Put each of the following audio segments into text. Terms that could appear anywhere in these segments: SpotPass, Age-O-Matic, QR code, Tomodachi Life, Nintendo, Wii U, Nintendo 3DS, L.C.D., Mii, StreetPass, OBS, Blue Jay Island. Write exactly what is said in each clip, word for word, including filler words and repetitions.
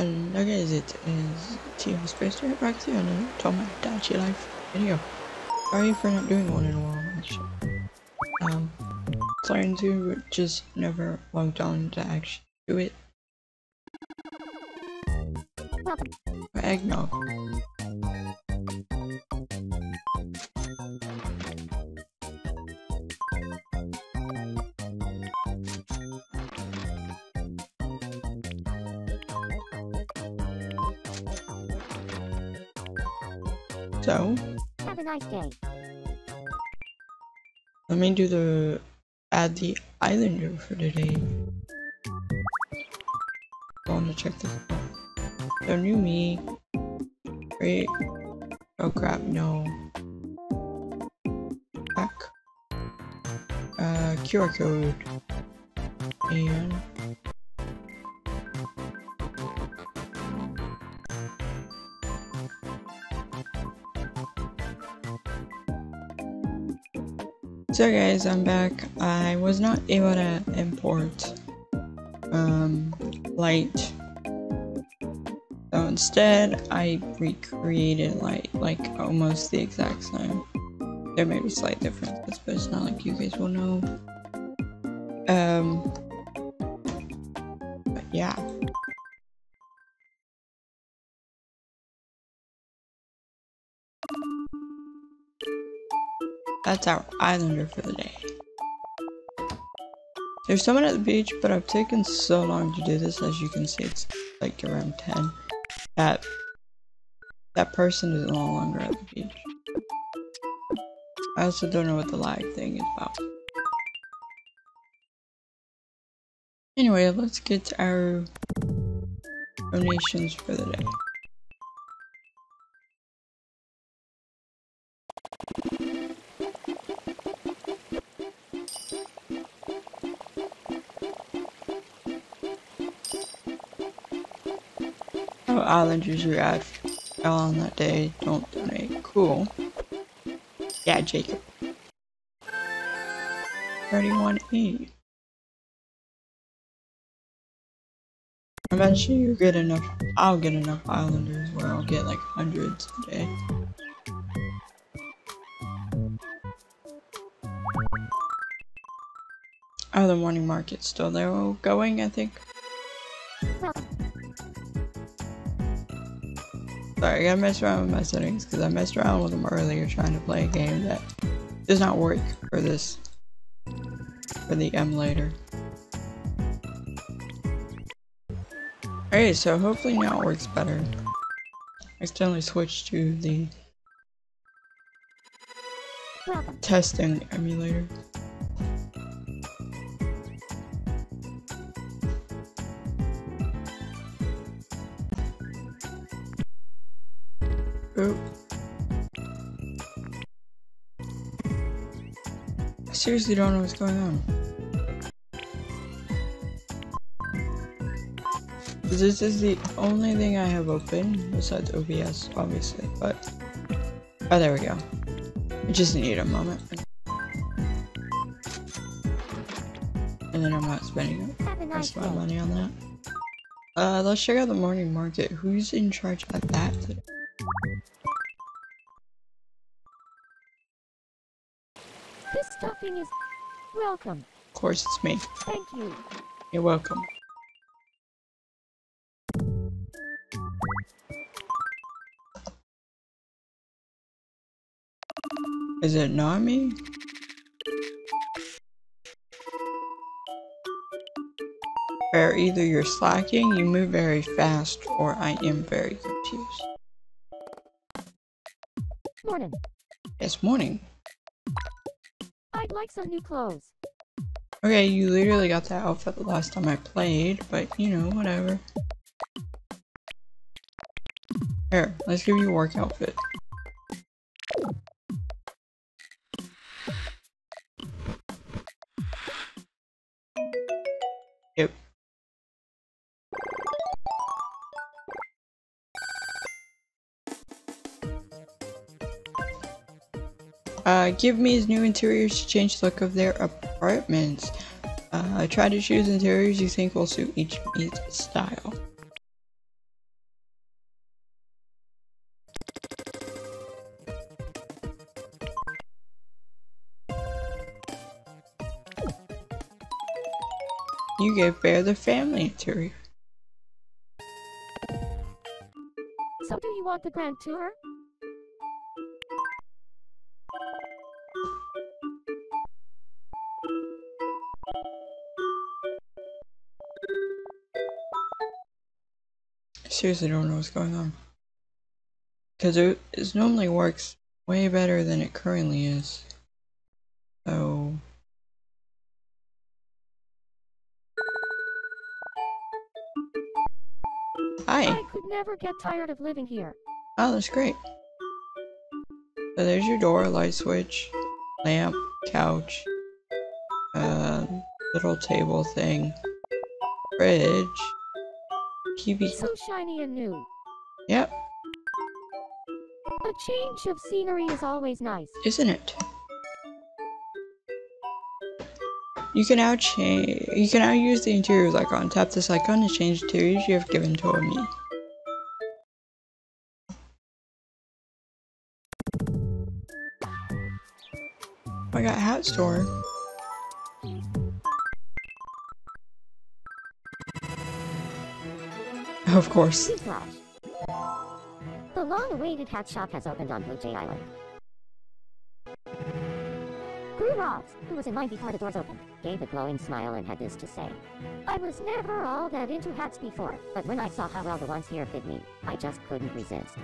I guess it is Team Space Direct back to you on a Tomodachi Life video. Sorry for not doing one in a while, actually. Um, starting to just never logged on to actually do it. Eggnog. So, have a nice day. Let me do the add the islander for today. I want to check this out. So new me. Great. Oh crap, no. Back. Uh, Q R code. And so guys, I'm back. I was not able to import um, Light, so instead I recreated Light like almost the exact same. There may be slight differences, but it's not like you guys will know. Um, but yeah. That's our islander for the day. There's someone at the beach, but I've taken so long to do this. As you can see, it's like around ten. That that person is no longer at the beach. I also don't know what the lag thing is about. Anyway, let's get to our donations for the day. Islanders who had fell on that day don't donate. Cool. Yeah, Jacob. thirty-one E. Eventually you get enough. I'll get enough islanders where I'll get like hundreds a day. Oh, the morning market's still there. We're going, I think. Sorry, I gotta mess around with my settings because I messed around with them earlier trying to play a game that does not work for this, for the emulator. Alright, so hopefully now it works better. I accidentally switched to the testing emulator. I seriously don't know what's going on. This is the only thing I have open besides O B S, obviously, but oh, there we go. I just need a moment. And then I'm not spending the rest of my money on that. Uh, let's check out the morning market. Who's in charge of that today? This stuffing is welcome. Of course, it's me. Thank you. You're welcome. Is it not me? Or either you're slacking, you move very fast, or I am very confused. Morning. Yes, morning. I'd like some new clothes. Okay, you literally got that outfit the last time I played, but you know, whatever. Here, let's give you a work outfit. Yep. Uh, give me his new interiors to change the look of their apartments. Uh, try to choose interiors you think will suit each Mii's style. You gave Bear the family interior. So do you want the grand tour? Seriously, don't know what's going on. Because it, it normally works way better than it currently is. So... Hi! I could never get tired of living here. Oh, that's great. So there's your door, light switch, lamp, couch, uh, little table thing, fridge. T V. So shiny and new. Yep. A change of scenery is always nice, isn't it? You can now change. You can now use the interiors icon. Tap this icon to change the interiors you have given to a Mii. Oh, I got a hat store. Of course. The long-awaited hat shop has opened on Blue Jay Island. Crew Robs, who was in line before the doors opened, gave a glowing smile and had this to say. I was never all that into hats before, but when I saw how well the ones here fit me, I just couldn't resist.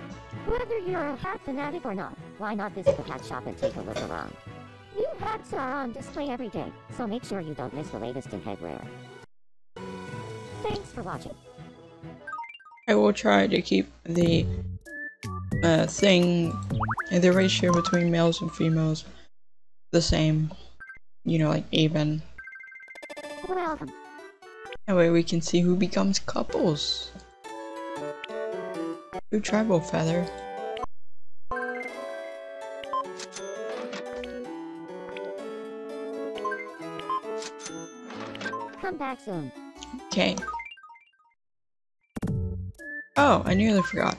Whether you're a hat fanatic or not, why not visit the hat shop and take a look around? New hats are on display every day, so make sure you don't miss the latest in headwear. Thanks for watching. I will try to keep the uh, thing, the ratio between males and females the same, you know, like even. Welcome. That way we can see who becomes couples. New tribal feather. Come back soon. Okay. Oh, I nearly forgot.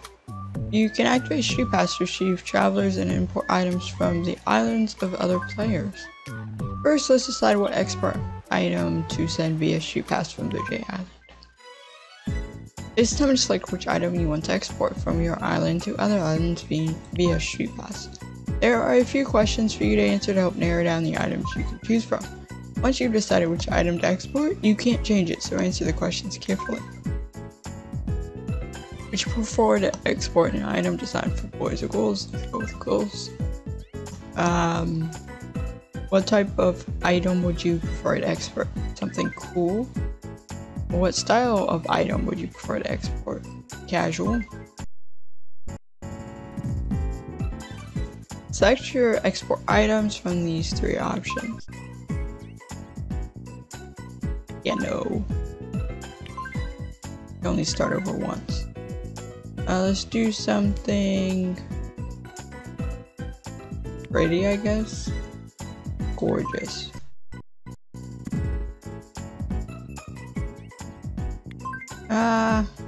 You can activate StreetPass to receive travelers and import items from the islands of other players. First, let's decide what export item to send via StreetPass from Blue Jay Island. It's time to select which item you want to export from your island to other islands via, via StreetPass. There are a few questions for you to answer to help narrow down the items you can choose from. Once you've decided which item to export, you can't change it, so answer the questions carefully. Would you prefer to export an item designed for boys or girls? Go with girls. Um, what type of item would you prefer to export? Something cool? What style of item would you prefer to export? Casual. Select your export items from these three options. Yeah, no. You only start over once. Uh, let's do something pretty, I guess. Gorgeous. Ah, uh,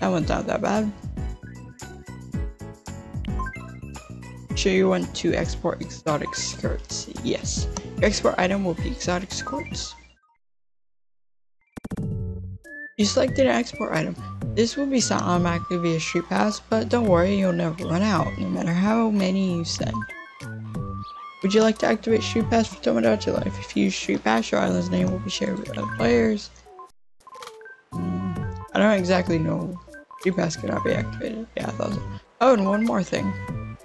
that one's not that bad. Sure, you want to export exotic skirts? Yes. Your export item will be exotic skirts. You selected an export item. This will be sent automatically via StreetPass, but don't worry, you'll never run out, no matter how many you send. Would you like to activate StreetPass for Tomodachi Life? If you use StreetPass, your island's name will be shared with other players. I don't exactly know. StreetPass cannot be activated. Yeah, I thought so. Oh, and one more thing.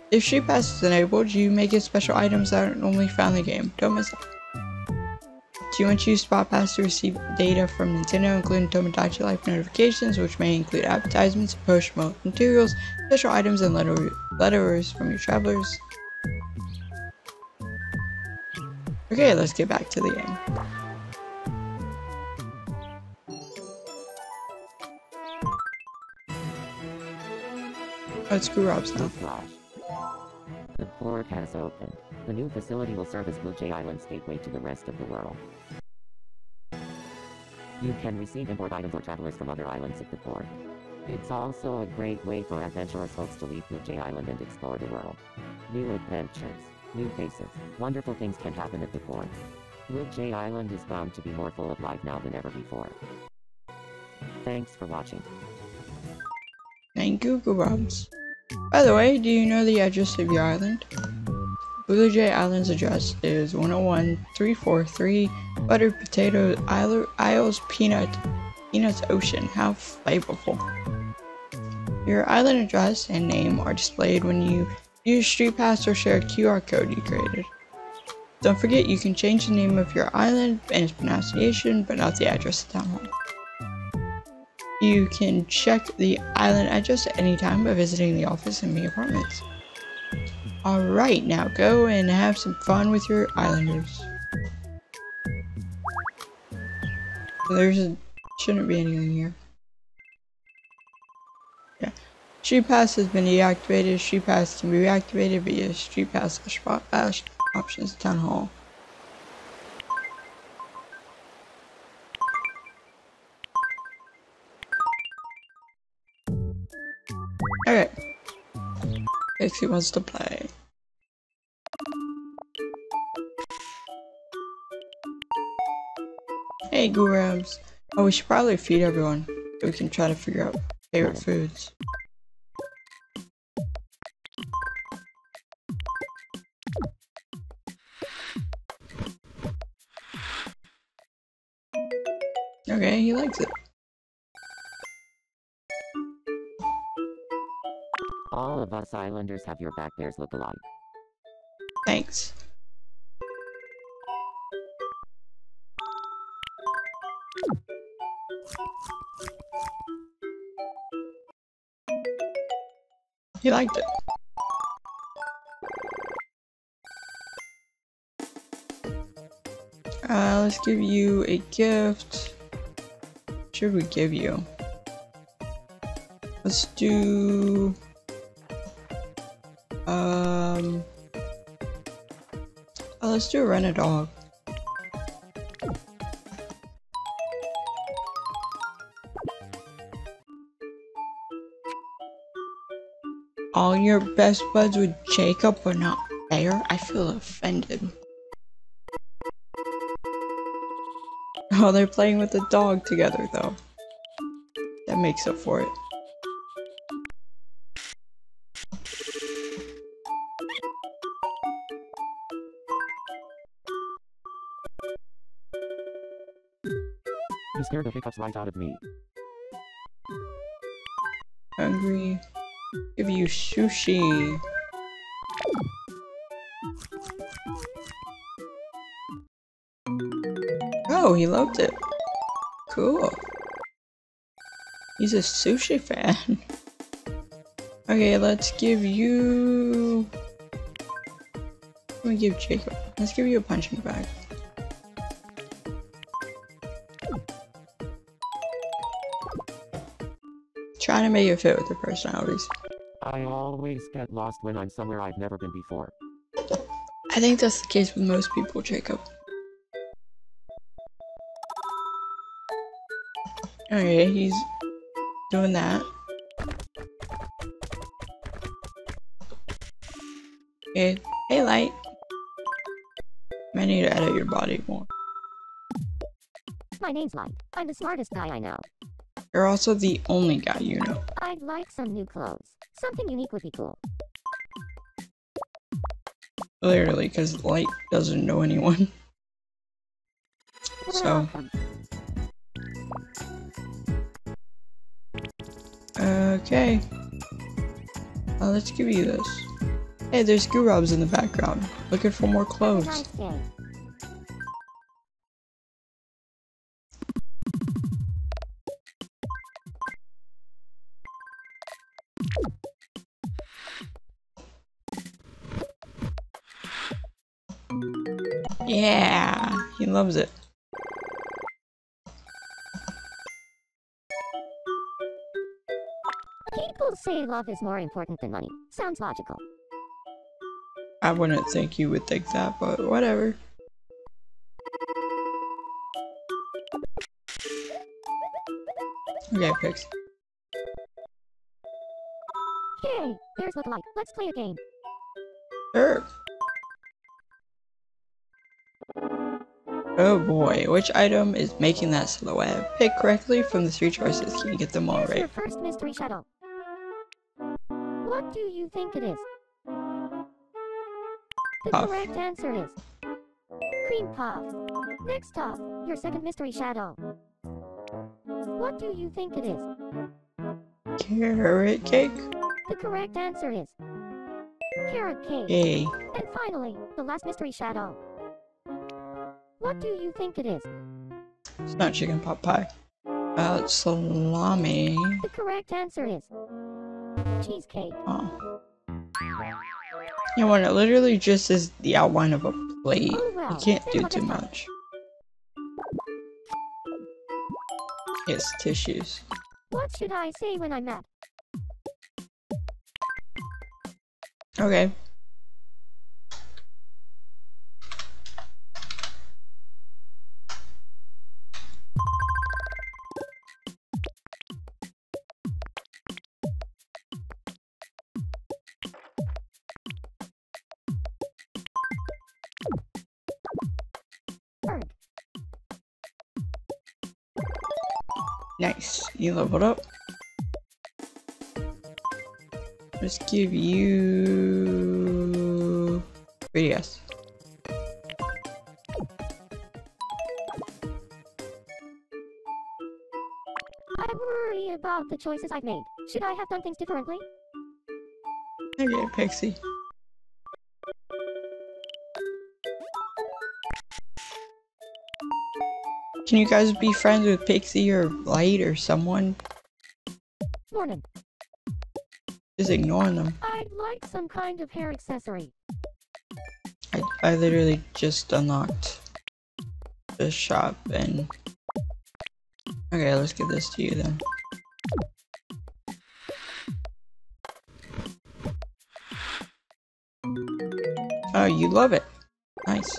If StreetPass is enabled, you may get special items that aren't normally found in the game. Don't miss out. Do you want to use SpotPass to receive data from Nintendo, including Tomodachi Life notifications, which may include advertisements, promotional materials, special items, and letter letters from your travelers? Okay, let's get back to the game. Oh, it's Screw Rob's now. The port has opened. The new facility will serve as Blue Jay Island's gateway to the rest of the world. You can receive import items or travelers from other islands at the port. It's also a great way for adventurous folks to leave Blue Jay Island and explore the world. New adventures, new faces, wonderful things can happen at the port. Blue Jay Island is bound to be more full of life now than ever before. Thanks for watching. Thank you, Goobobs. By the way, do you know the address of your island? Blue Jay Island's address is one oh one three four three Buttered Potato Isles Peanut Peanuts Ocean. How flavorful. Your island address and name are displayed when you use StreetPass or share a Q R code you created. Don't forget, you can change the name of your island and its pronunciation, but not the address at that one. You can check the island address at any time by visiting the office in Mii Apartments. Alright, now go and have some fun with your islanders. There's a, shouldn't be anything here. Yeah. StreetPass has been deactivated. StreetPass can be reactivated via StreetPass or SpotPass. Options Town Hall. Okay. Pixie wants to play. Hey Goobobs. Oh, we should probably feed everyone so we can try to figure out favorite foods. Okay, he likes it. All of us islanders have your back, bears look alike. Thanks. He liked it. Uh, let's give you a gift. Should we give you? Let's do um oh, let's do rent a dog. All your best buds with Jacob were not there? I feel offended. Oh, they're playing with the dog together, though. That makes up for it. You scared the hiccups right out of me. Hungry. Give you sushi. Oh, he loved it. Cool. He's a sushi fan. Okay, let's give you... Let me give Jacob... Let's give you a punching bag. Trying to make it fit with their personalities. I always get lost when I'm somewhere I've never been before. I think that's the case with most people, Jacob. Okay, he's doing that. Okay, hey Light. I need to edit your body more. My name's Light. I'm the smartest guy I know. You're also the only guy you know. I'd like some new clothes. Something unique would be cool. Literally, because Light doesn't know anyone. So... Okay. Uh, let's give you this. Hey, there's Goobobs in the background, looking for more clothes. Yeah, he loves it. Say love is more important than money. Sounds logical. I wouldn't think you would think that, but whatever. Okay, Pix. Hey, here's what I like. Let's play a game. Sure. Oh boy, which item is making that silhouette? Pick correctly from the three choices. Can you get them all right? Here's your first mystery shuttle. What do you think it is? The puff. Correct answer is cream puffs. Next up, your second mystery shuttle. What do you think it is? Carrot cake. The correct answer is carrot cake. Yay. And finally, the last mystery shuttle. What do you think it is? It's not chicken pot pie. Uh, it's salami. The correct answer is cheesecake. Oh. Yeah, well, it literally just is the outline of a plate. Oh, well, you can't do too much. It's tissues. What should I say when I'm mad? Okay. Nice, you leveled up. Let's give you three D S. I worry about the choices I've made. Should I have done things differently? Okay, Pixie. Can you guys be friends with Pixie or Light or someone? Morning. Just ignore them. I'd like some kind of hair accessory. I, I literally just unlocked the shop and... Okay, let's give this to you then. Oh, you love it. Nice.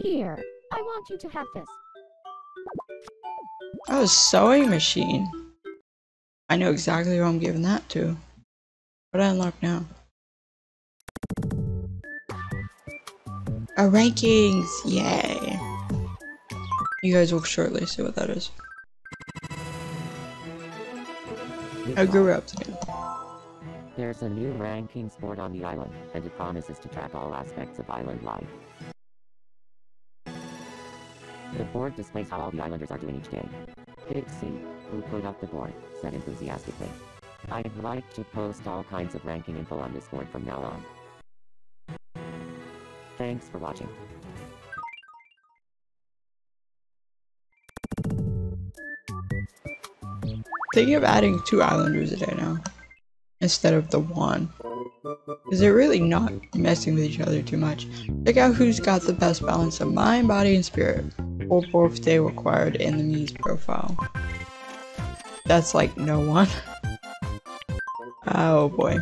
Here, I want you to have this. Oh, a sewing machine. I know exactly who I'm giving that to. What do I unlock now? Our rankings! Yay! You guys will shortly see what that is. I grew up today. There's a new rankings board on the island, and it promises to track all aspects of island life. The board displays how all the islanders are doing each day. Pixie, who put up the board, said enthusiastically, "I'd like to post all kinds of ranking info on this board from now on." Thanks for watching. Thinking of adding two islanders a day now, instead of the one. Because they're really not messing with each other too much. Check out who's got the best balance of mind, body, and spirit. Full fourth day required in the Mii's profile. That's like no one. Oh boy.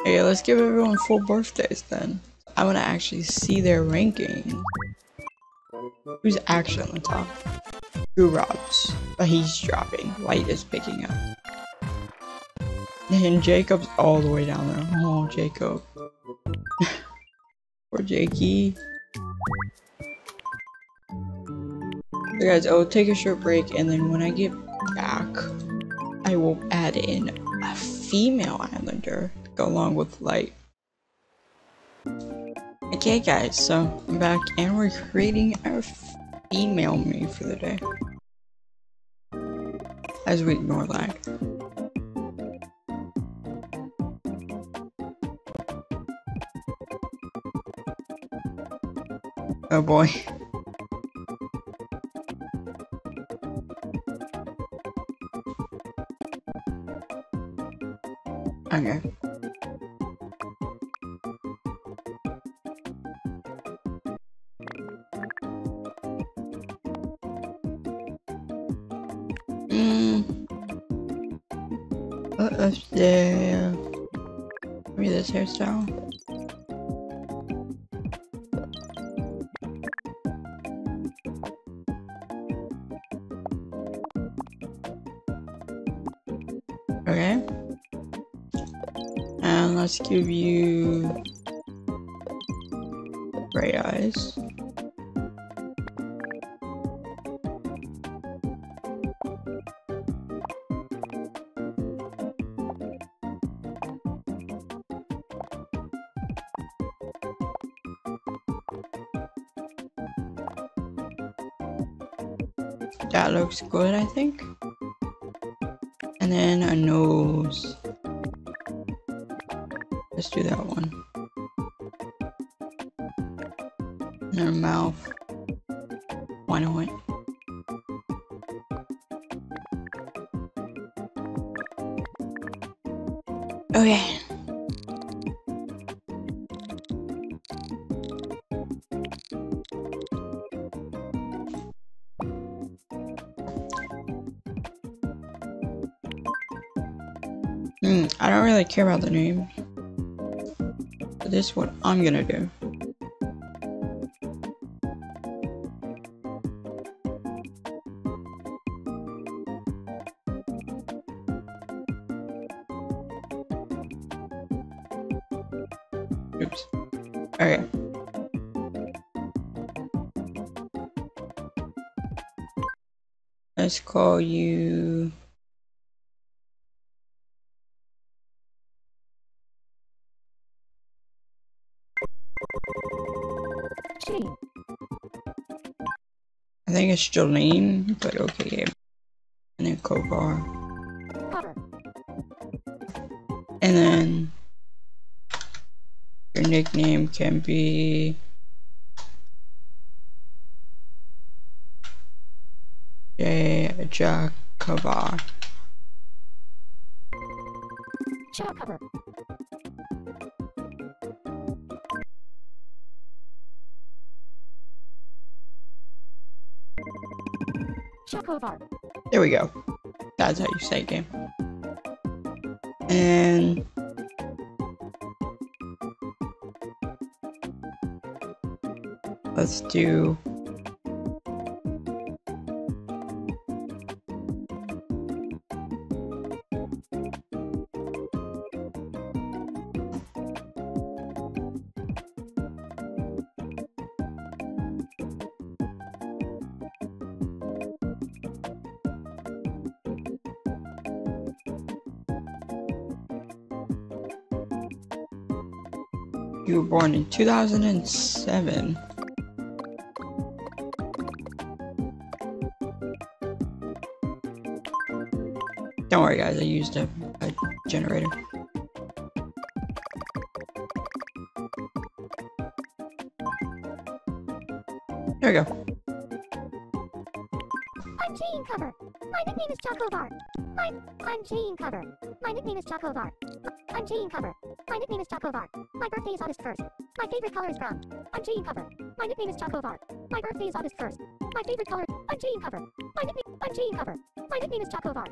Okay, let's give everyone full birthdays then. I want to actually see their ranking. Who's actually on the top? Who robs? But he's dropping. Light is picking up. And Jacob's all the way down there. Oh, Jacob. Poor Jakey. So guys, I'll take a short break, and then when I get back, I will add in a female islander to go along with Light. Okay guys, so I'm back and we're creating our female Mii for the day. As we ignore lag. Oh boy. Okay. Yeah, give me this hairstyle. Okay. And let's give you gray eyes. That looks good, I think. And then a nose. Let's do that one. And her mouth. Why not? Okay. Hmm, I don't really care about the name. But this is what I'm gonna do. Oops. Okay. Let's call you... I think it's Jolene, but okay. And then Kovar. And then your nickname can be Jay Jack Kovar. There we go. That's how you say game. And let's do you were born in two thousand seven. Don't worry guys, I used a, a generator. There we go. I'm Jane Cover. My nickname is Chocobar. I'm, I'm Jane Cover. My nickname is Chocobar. I'm Jane Cover. My nickname is Chocobar. My birthday is August first. My favorite color is brown. I'm Jane Cover. My nickname is Chocobar. My birthday is August first. My favorite color. I'm Jane Cover. My nickname. I'm Jane Cover. My nickname is Chocobar.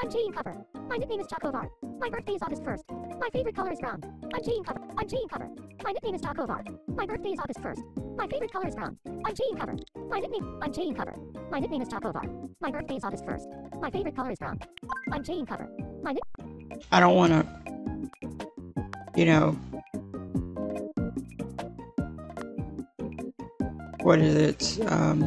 I'm Jane Cover. My nickname is Chocobar. My birthday is August first. My favorite color is brown. I'm Jane Cover. I'm Jane Cover. My nickname is Chocobar. My birthday is August first. My favorite color is brown. I'm Jane Cover. My nickname. I'm Jane Cover. My nickname is Chocobar. My birthday is August first. My favorite color is brown. I'm Jane Cover. My nick. I don't wanna. You know, what is it, um,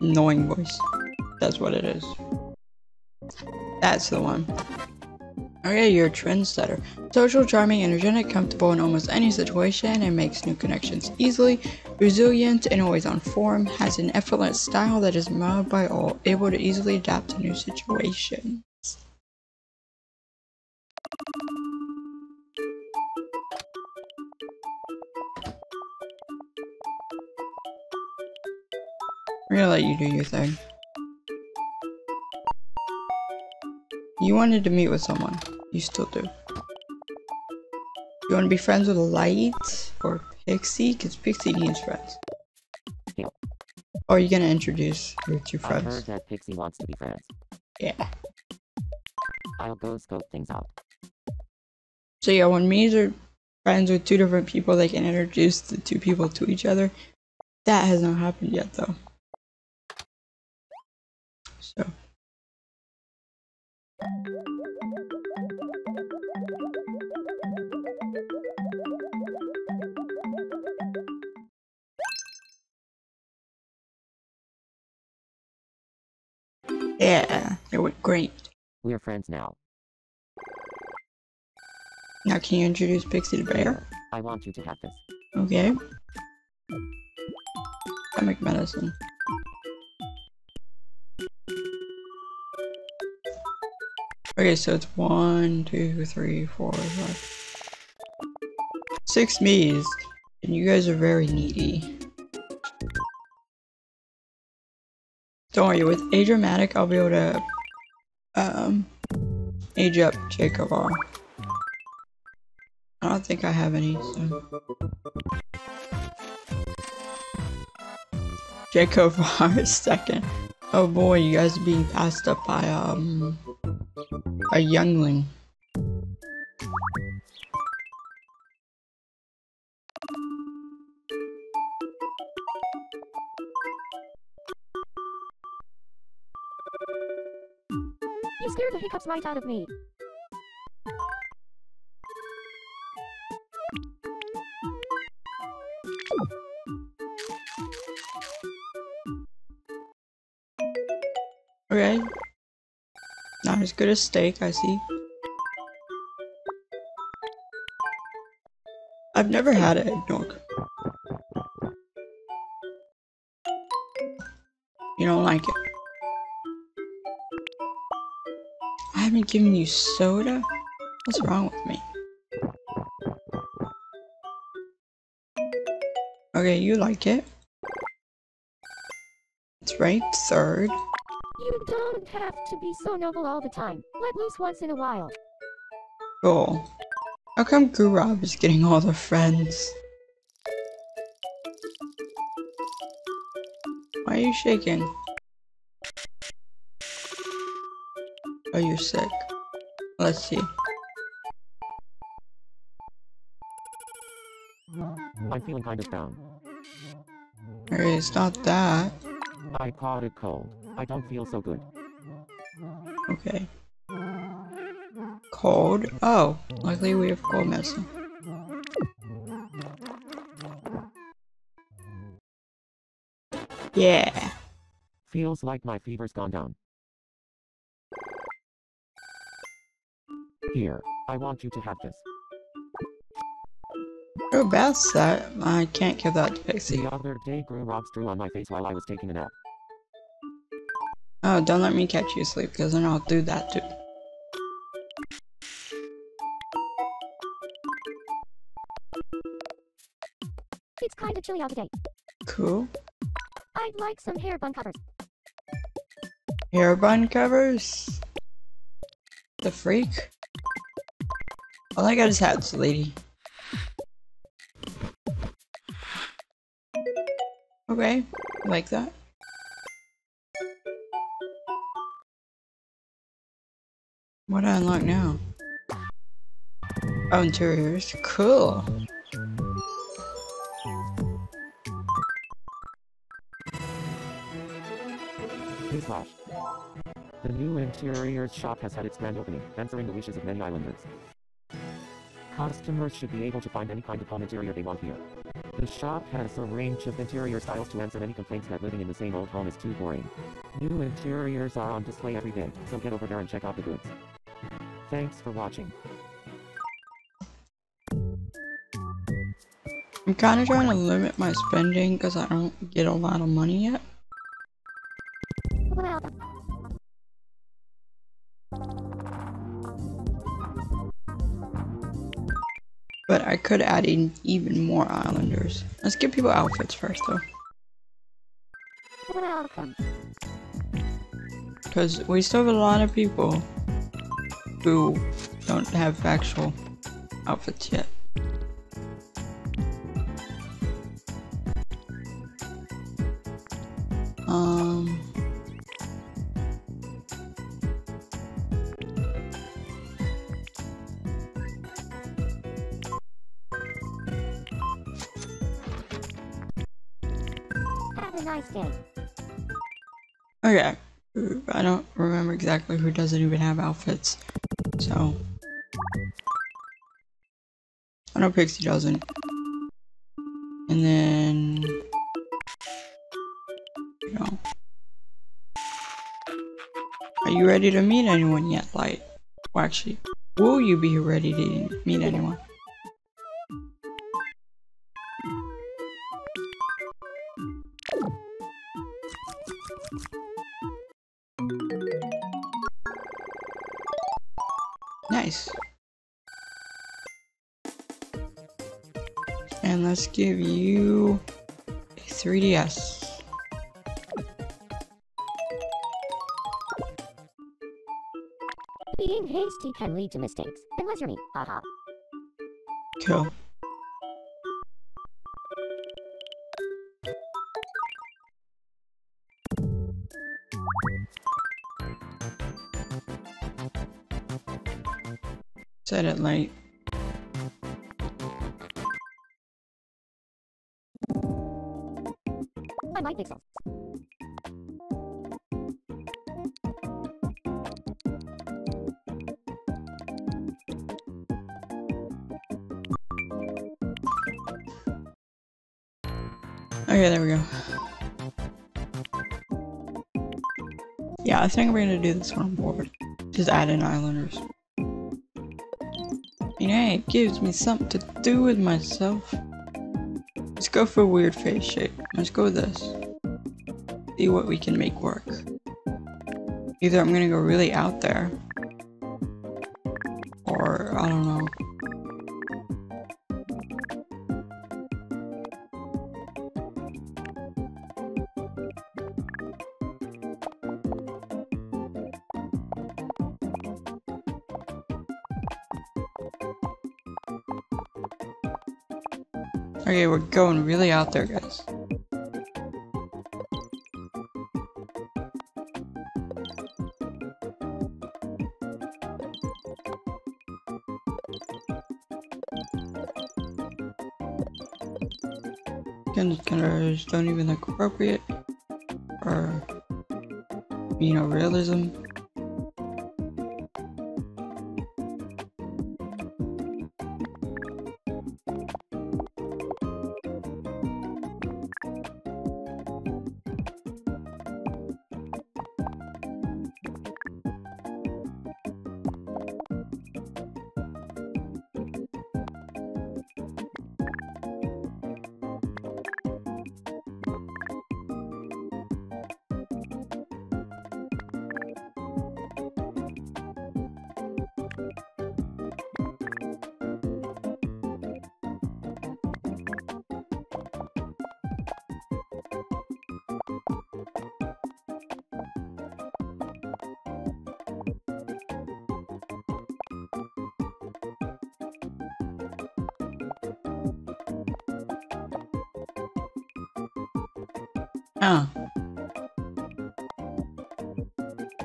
annoying voice, that's what it is, that's the one. Okay, you're a trendsetter. Social, charming, energetic, comfortable in almost any situation, and makes new connections easily, resilient, and always on form, has an effortless style that is admired by all, able to easily adapt to new situations. I'm gonna let you do your thing. You wanted to meet with someone. You still do. You want to be friends with Light or Pixie? Because Pixie needs friends. Yeah. Or are you going to introduce your two friends? I heard that Pixie wants to be friends. Yeah. I'll go scope things out. So yeah, when Mii's are friends with two different people, they can introduce the two people to each other. That has not happened yet though. Yeah, it was great. We're friends now. Now can you introduce Pixie to Bear? I want you to have this. Okay. Stomach medicine. Okay, so it's one, two, three, four, five. Six Miis. And you guys are very needy. Don't worry, with Age-O-Matic, I'll be able to um, age up Jacob R. I don't think I have any, so. Jacob R is second. Oh boy, you guys are being passed up by um a youngling. You scared the hiccups right out of me. Okay. Not as good as steak, I see. I've never had an egg nog. You don't like it. I haven't given you soda? What's wrong with me? Okay, you like it. That's right, third. You don't have to be so noble all the time. Let loose once in a while. Cool. How come Gurab is getting all the friends? Why are you shaking? Oh, you're sick. Let's see. I'm feeling kind of down. Hey, it's not that. I caught a cold. I don't feel so good. Okay. Cold? Oh, luckily we have cold medicine. Yeah. Feels like my fever's gone down. Here, I want you to have this. Oh, bath set? I can't give that to Pixie. The other day, Gru Robs drew on my face while I was taking a nap. Oh, don't let me catch you asleep, because then I'll do that too. It's kind of chilly out today. Cool. I'd like some hair bun covers. Hair bun covers? The freak? All I got is hats, lady. Okay, I like that. What do I unlock now? Oh, interiors. Cool! Newsflash. The new interiors shop has had its grand opening, answering the wishes of many islanders. Customers should be able to find any kind of home interior they want here. The shop has a range of interior styles to answer any complaints that living in the same old home is too boring. New interiors are on display every day, so get over there and check out the goods. Thanks for watching. I'm kind of trying to limit my spending because I don't get a lot of money yet. But I could add in even more islanders. Let's give people outfits first though. Welcome. Because we still have a lot of people who don't have actual outfits yet. Um. Have a nice day. Okay. I don't remember exactly who doesn't even have outfits, so I know Pixie doesn't. And then, you know, are you ready to meet anyone yet, Light? Well, actually, will you be ready to meet anyone? Nice. And let's give you a three D S. Being hasty can lead to mistakes, unless you're me, haha. Cool. Set it light. I might pixels. Okay, there we go. Yeah, I think we're gonna do this one on board. Just add in islanders. You know, it gives me something to do with myself. Let's go for a weird face shape. Let's go with this. See what we can make work. Either I'm gonna go really out there, or I don't know. Okay, we're going really out there, guys. Again, the colors don't even look appropriate, or, you know, realism. Ah.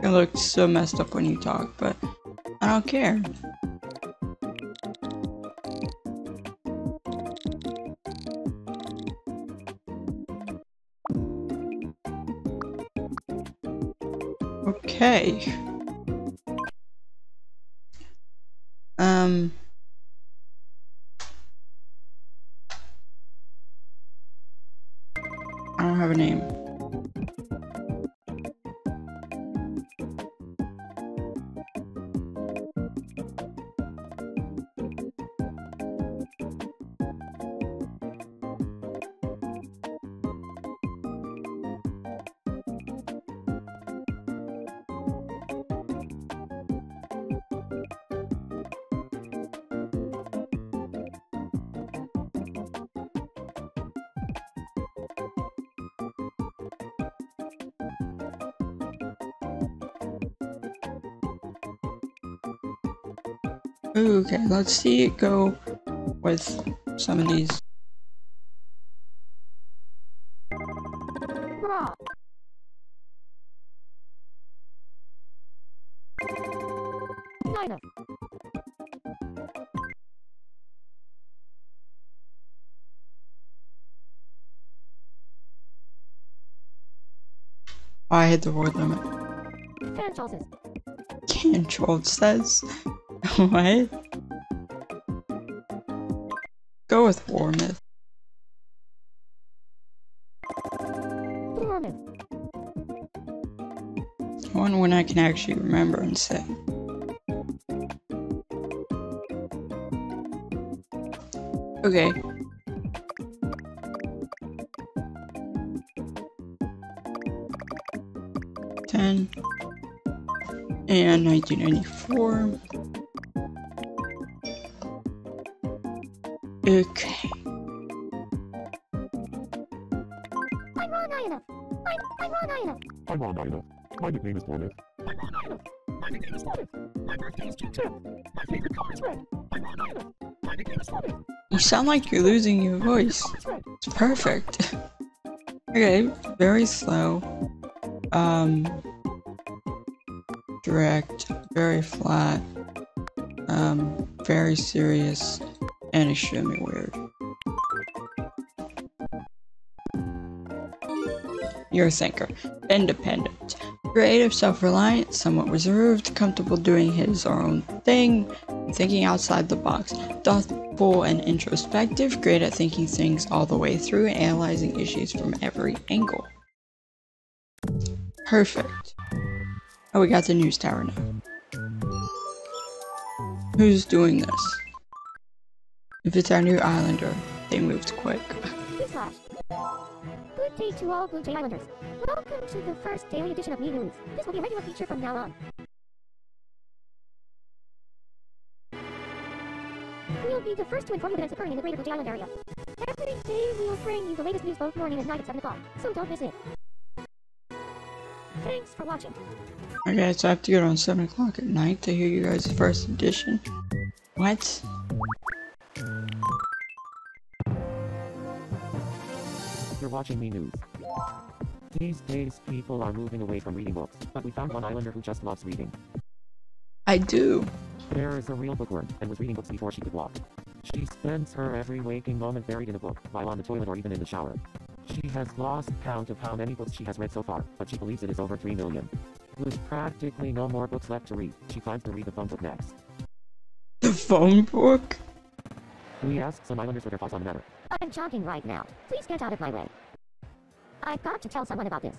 It looks so messed up when you talk, but I don't care. Okay. Um. I don't have a name. Ooh, okay, let's see it go with some of these. Oh, I hit the word limit. Cannon Troll says. Cannon Troll says? What? Go with War Myth. War Myth. One when I can actually remember and say. Okay. ten and nineteen ninety-four. Okay. I'm wrong high enough. I'm, I'm wrong high enough. I'm wrong high enough. My nickname is Warmith. I'm wrong high enough. My nickname is Warmith. My birthday is June tenth. My favorite color is red. I'm wrong high enough. My nickname is Warmith. You sound like you're losing your voice. It's perfect. Okay, very slow. Um, direct, very flat, um, very serious, and extremely weird. You're a thinker. Independent. Creative, self-reliant, somewhat reserved, comfortable doing his or own thing, thinking outside the box. Thoughtful and introspective, great at thinking things all the way through and analyzing issues from every angle. Perfect. Oh, we got the news tower now. Who's doing this? If it's our new Islander, they moved quick. Good day to all Blue Jay Islanders. Welcome to the first daily edition of Mii News. This will be a regular feature from now on. We'll be the first to inform you that it's occurring in the greater Blue Jay Island area. Every day we'll bring you the latest news both morning and night at seven o'clock, so don't miss it. Thanks for watching. Okay, so I have to get on seven o'clock at night to hear you guys' first edition. What? You're watching Mii News. These days, people are moving away from reading books, but we found one Islander who just loves reading. I do. There is a real bookworm, and was reading books before she could walk. She spends her every waking moment buried in a book, while on the toilet or even in the shower. She has lost count of how many books she has read so far, but she believes it is over three million. With practically no more books left to read, she plans to read the phone book next. The phone book? We asked some Islanders for their thoughts on the matter. I'm jogging right now. Please get out of my way. I've got to tell someone about this.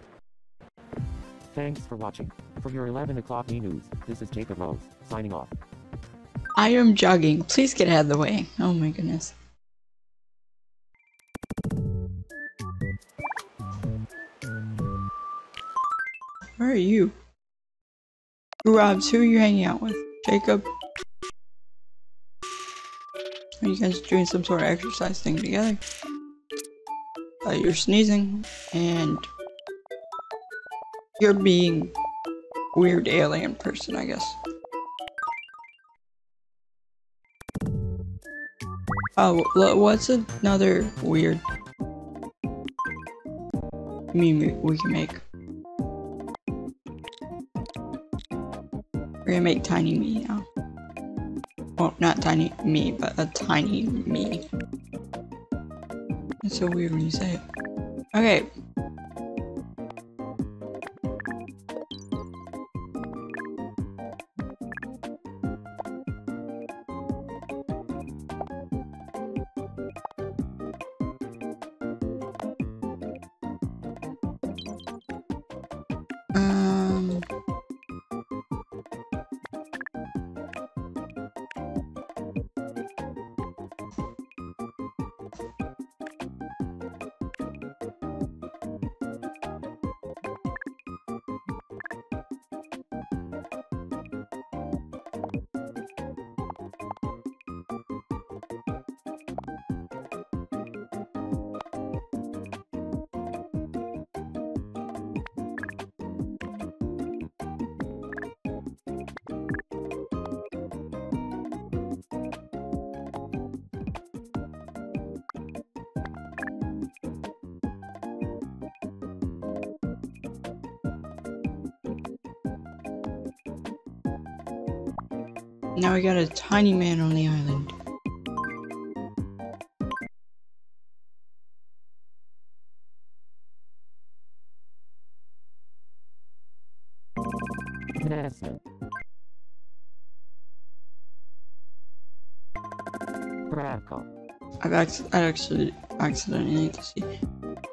Thanks for watching. For your eleven o'clock Mii News, this is Jacob Rose, signing off. I am jogging. Please get out of the way. Oh my goodness. Where are you? Robs, who are you hanging out with? Jacob? Are you guys doing some sort of exercise thing together? Uh, you're sneezing, and you're being a weird alien person, I guess. Oh, what's another weird meme we can make? We're gonna make Tiny Me now. Well, not Tiny Me, but a Tiny Me. It's so weird when you say it. Okay. Now we got a tiny man on the island. Message. Bravo. I've actually, I actually accidentally need to see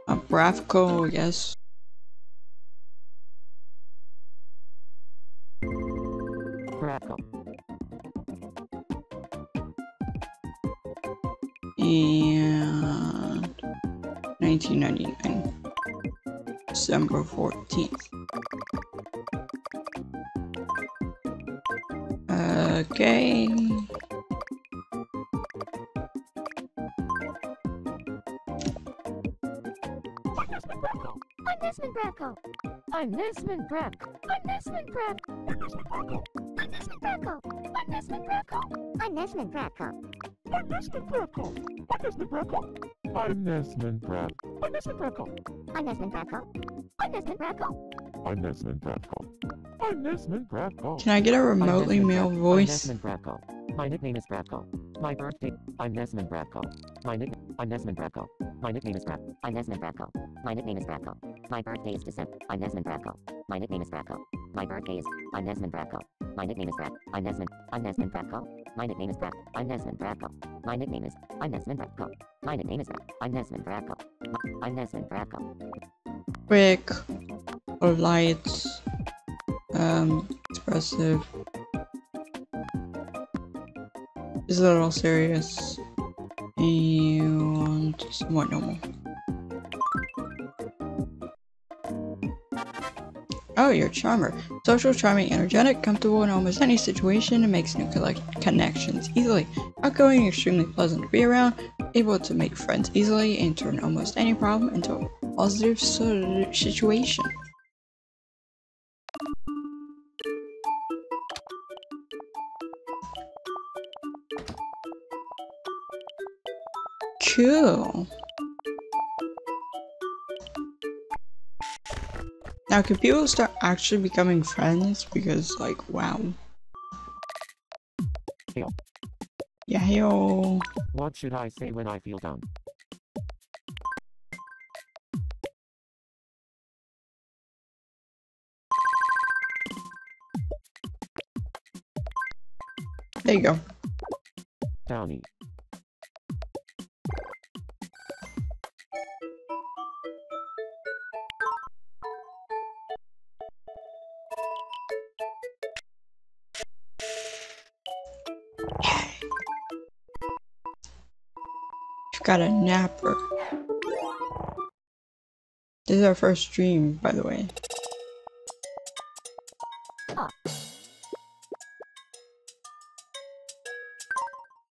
a Bravo, yes. Bravo. And nineteen ninety-nine, December fourteenth. Okay. Investment Braco. Investment Braco. Investment Braco. Investment Braco. Investment Braco. Investment Braco. Investment Braco. Investment Braco. Investment Braco. Investment Braco. Investment Braco. Investment Braco. Investment Braco. Investment Braco. Investment Braco. Can I get a remotely male voice? Investment Braco. My nickname is Braco. My birthday. Investment Braco. My nickname. Investment Braco. My nickname is Braco. Investment Braco. My nickname is Braco. My birthday is December. I'm Nesman Braco. My nickname is Braco. My birthday is. I'm Nesman Braco. My nickname is Braco. I'm Nesman. I'm Nesman Braco. My nickname is Braco. I'm Nesman Braco. My nickname is. I'm Nesman Braco. My nickname is. I'm Nesman Braco. I'm Nesman Braco. Quick, polite, um, expressive. Is that all serious? And somewhat normal. Oh, you're a charmer. Social, charming, energetic, comfortable in almost any situation, and makes new connections easily. Outgoing, extremely pleasant to be around, able to make friends easily, and turn almost any problem into a positive situation. Cool. Now, can people start actually becoming friends? Because, like, wow. Heyo. Yeah, heyo. What should I say when I feel down? There you go. Downy. Got a napper. This is our first stream, by the way. Huh.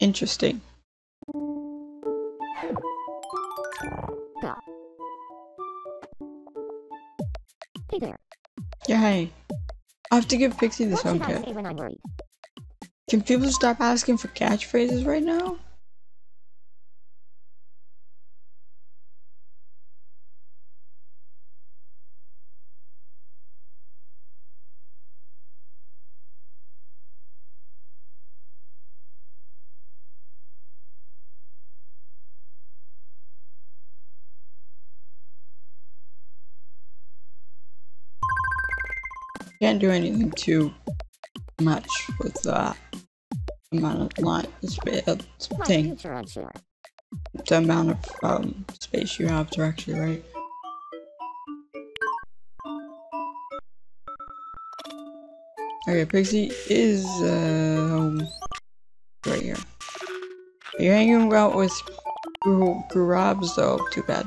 Interesting. Huh. Hey there. Yeah, hey. I have to give Pixie this home kit. Can people stop asking for catchphrases right now? Can't do anything too much with that amount of light thing. The amount of um, space you have to actually write. Okay, Pixie is uh, home right here. You're hanging out with Grabs though. Too bad.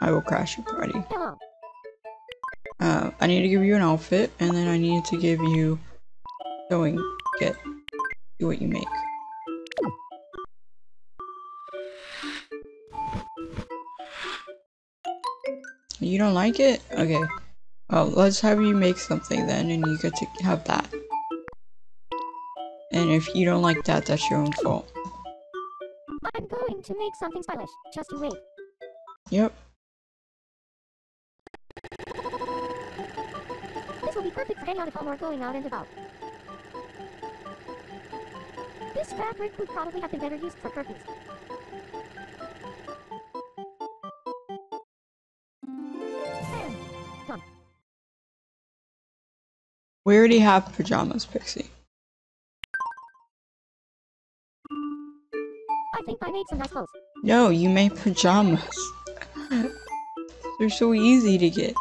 I will crash your party. Uh, I need to give you an outfit, and then I need to give you going get do what you make. You don't like it? Okay. Well, let's have you make something then, and you get to have that. And if you don't like that, that's your own fault. I'm going to make something stylish. Just you wait. Yep. Will be perfect for hanging out at home or going out and about. This fabric would probably have been better used for curtains. And done. We already have pajamas, Pixie. I think I made some nice clothes. No, you made pajamas. They're so easy to get.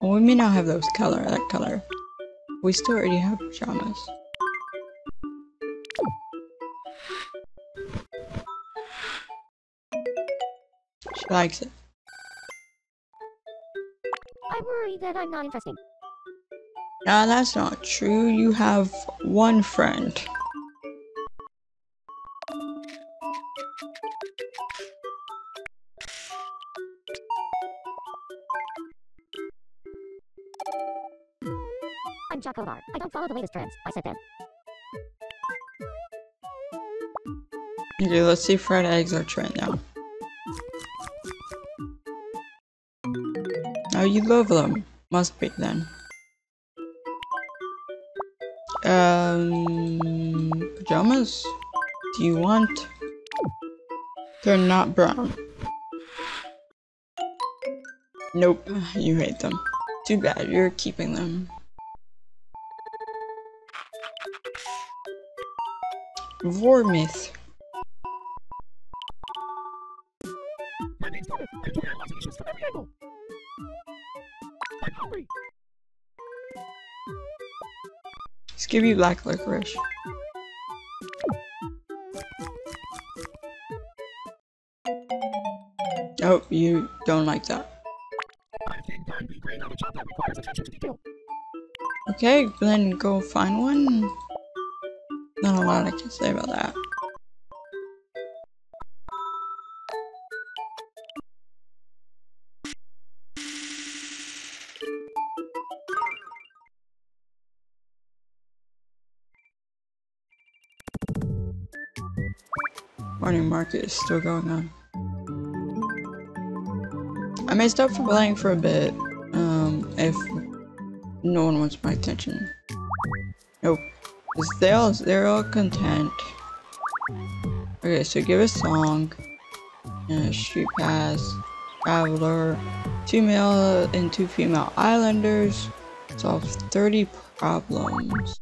Well, we may not have those color, that color. We still already have pajamas. She likes it. I worry that I'm not interesting. Nah, that's not true. You have one friend. I'm Chocobar. I don't follow the latest trends. I said them. Okay, let's see if fried eggs are trend now. Oh, you love them. Must be then. Um, pajamas? Do you want? They're not brown. Nope, you hate them. Too bad, you're keeping them. Vormith. Let's give you black licorice. Oh, you don't like that. Okay, then go find one. Not a lot I can say about that. Morning market is still going on. I may stop for playing for a bit, um, if no one wants my attention. Nope. They're all, they're all content. Okay, so give a song. Uh, StreetPass, Traveler, two male and two female islanders. Solve thirty problems.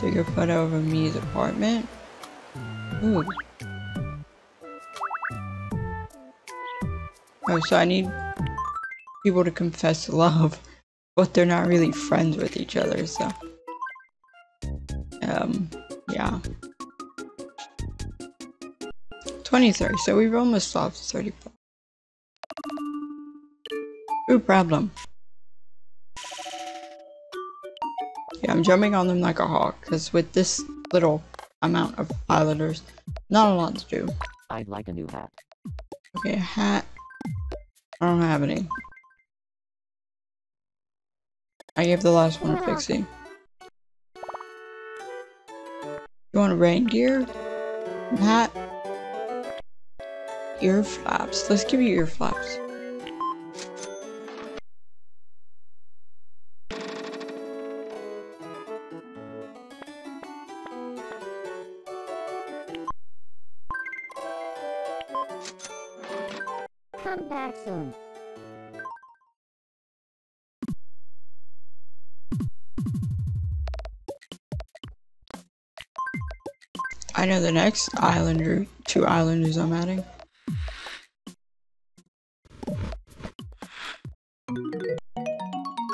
Take a photo of Mii's apartment. Ooh. Oh, so I need people to confess to love, but they're not really friends with each other, so. Um, yeah. twenty-three, so we've almost solved thirty. Ooh, problem. Yeah, I'm jumping on them like a hawk, because with this little amount of islanders, not a lot to do. I'd like a new hat. Okay, hat. I don't have any. I gave the last one to Pixie. You want a reindeer? Hat? Ear flaps. Let's give you ear flaps. Come back soon. I know the next islander, two islanders I'm adding.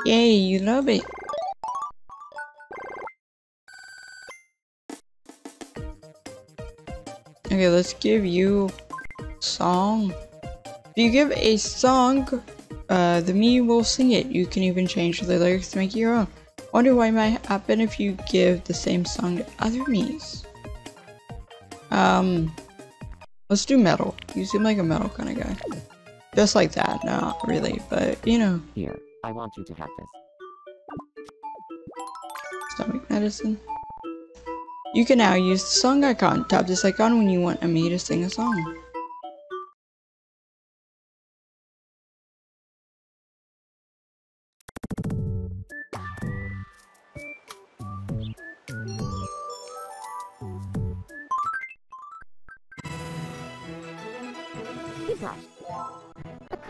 Yay, you love it. Okay, let's give you a song. If you give a song, uh, the Mii will sing it. You can even change the lyrics to make it your own. Wonder what might happen if you give the same song to other Miis. Um, let's do metal. You seem like a metal kind of guy. Just like that, not really, but you know. Here, I want you to have this. Stomach medicine. You can now use the song icon. Tap this icon when you want a Mii to sing a song.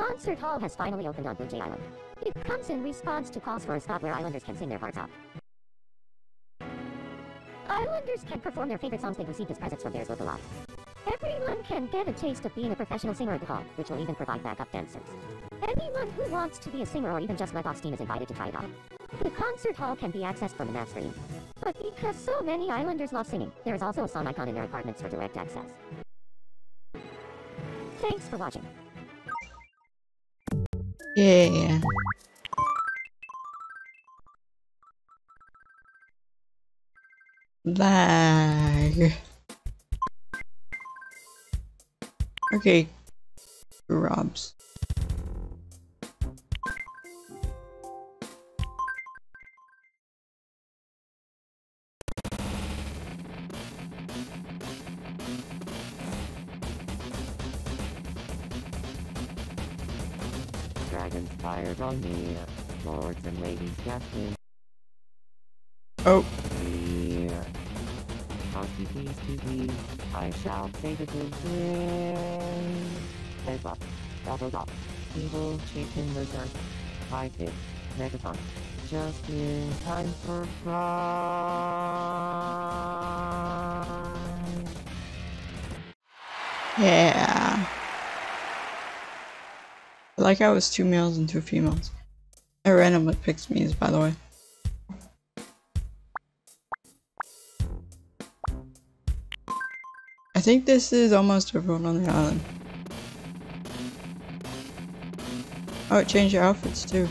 concert hall has finally opened on Blue Jay Island. It comes in response to calls for a spot where Islanders can sing their hearts out. Islanders can perform their favorite songs they've received as presents from theirs local life. Everyone can get a taste of being a professional singer at the hall, which will even provide backup dancers. Anyone who wants to be a singer or even just let off steam is invited to try it out. The concert hall can be accessed from the map screen. But because so many Islanders love singing, there is also a song icon in their apartments for direct access. Thanks for watching. Yeah. Bag. Okay. Robs. Dragons fired on me. Lords and ladies gasping. Oh. Please, please, please. I shall say the good thing. Heads up. Double up. Evil chicken lizard. I did. Megaton. Just in time for fry. Yeah. I like how it was two males and two females. I randomly picked Mii's, by the way. I think this is almost everyone on the island. Oh, it changed your outfits too.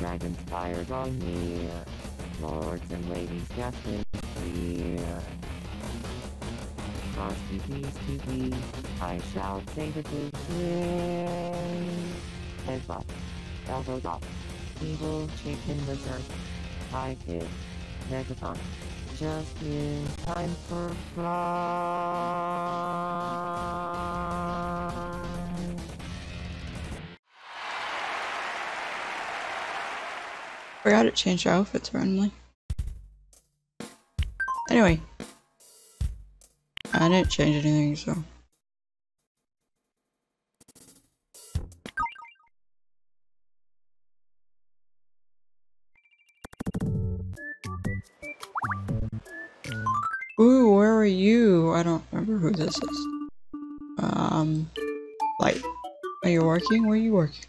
Dragons fired on me. Lords and ladies gasping fear. Frosty peas to be. I shall say the good thing. Headbutt. Elbow drop. Evil chicken lizard. I kid. Megaton. Just in time for fly. Forgot to change outfits randomly. Anyway, I didn't change anything, so. Ooh, where are you? I don't remember who this is. Um, Light. Are you working? Where are you working?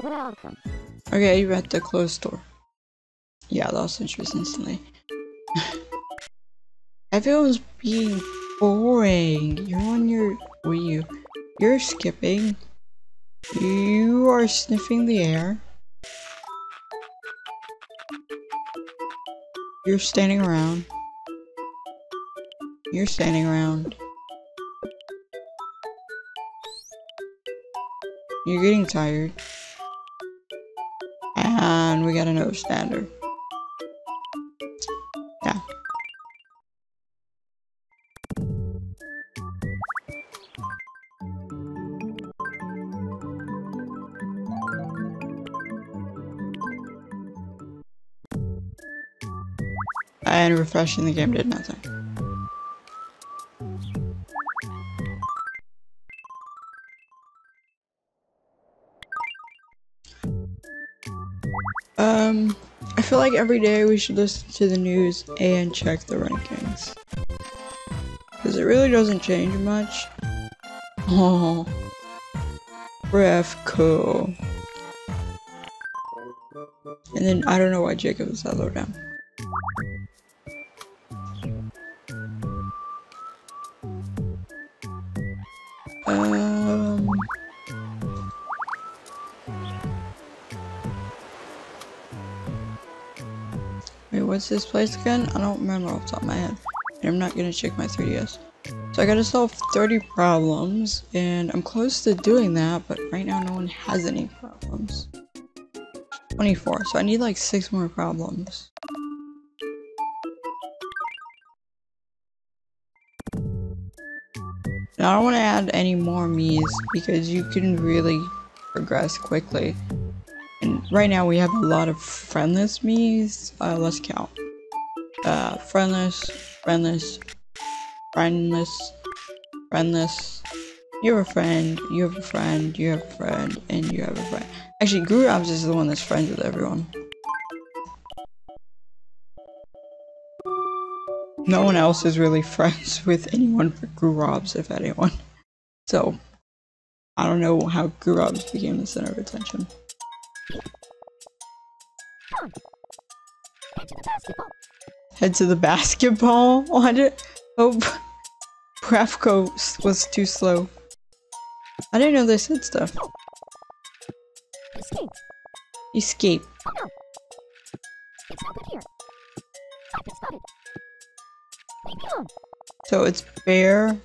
Welcome. Okay, you're at the closed door. Yeah, I lost interest instantly. Everyone's being boring. You're on your Wii U. You're skipping. You are sniffing the air. You're standing around. You're standing around. You're getting tired. And we got another standard. Yeah. And refreshing the game did nothing. Um, I feel like every day we should listen to the news and check the rankings. Because it really doesn't change much. Oh, ref, cool. And then I don't know why Jacob is that low down. Um... What's this place again? I don't remember off the top of my head. And I'm not gonna check my three D S. So I gotta solve thirty problems, and I'm close to doing that, but right now no one has any problems. twenty-four, so I need like six more problems. Now I don't wanna add any more Miis, because you can really progress quickly. And right now we have a lot of friendless Miis. Uh, let's count. Uh, friendless, friendless, friendless, friend list. You have a friend, you have a friend, you have a friend, and you have a friend. Actually, Guru Abs is the one that's friends with everyone. No one else is really friends with anyone but Guru Abs, if anyone. So, I don't know how Guru Abs became the center of attention. Head to the basketball? Why did- Oh, Pravko was too slow. I didn't know they said stuff. Escape. Escape. Oh, no. It's not good here. I've been spotted. Leave me alone. So it's bear.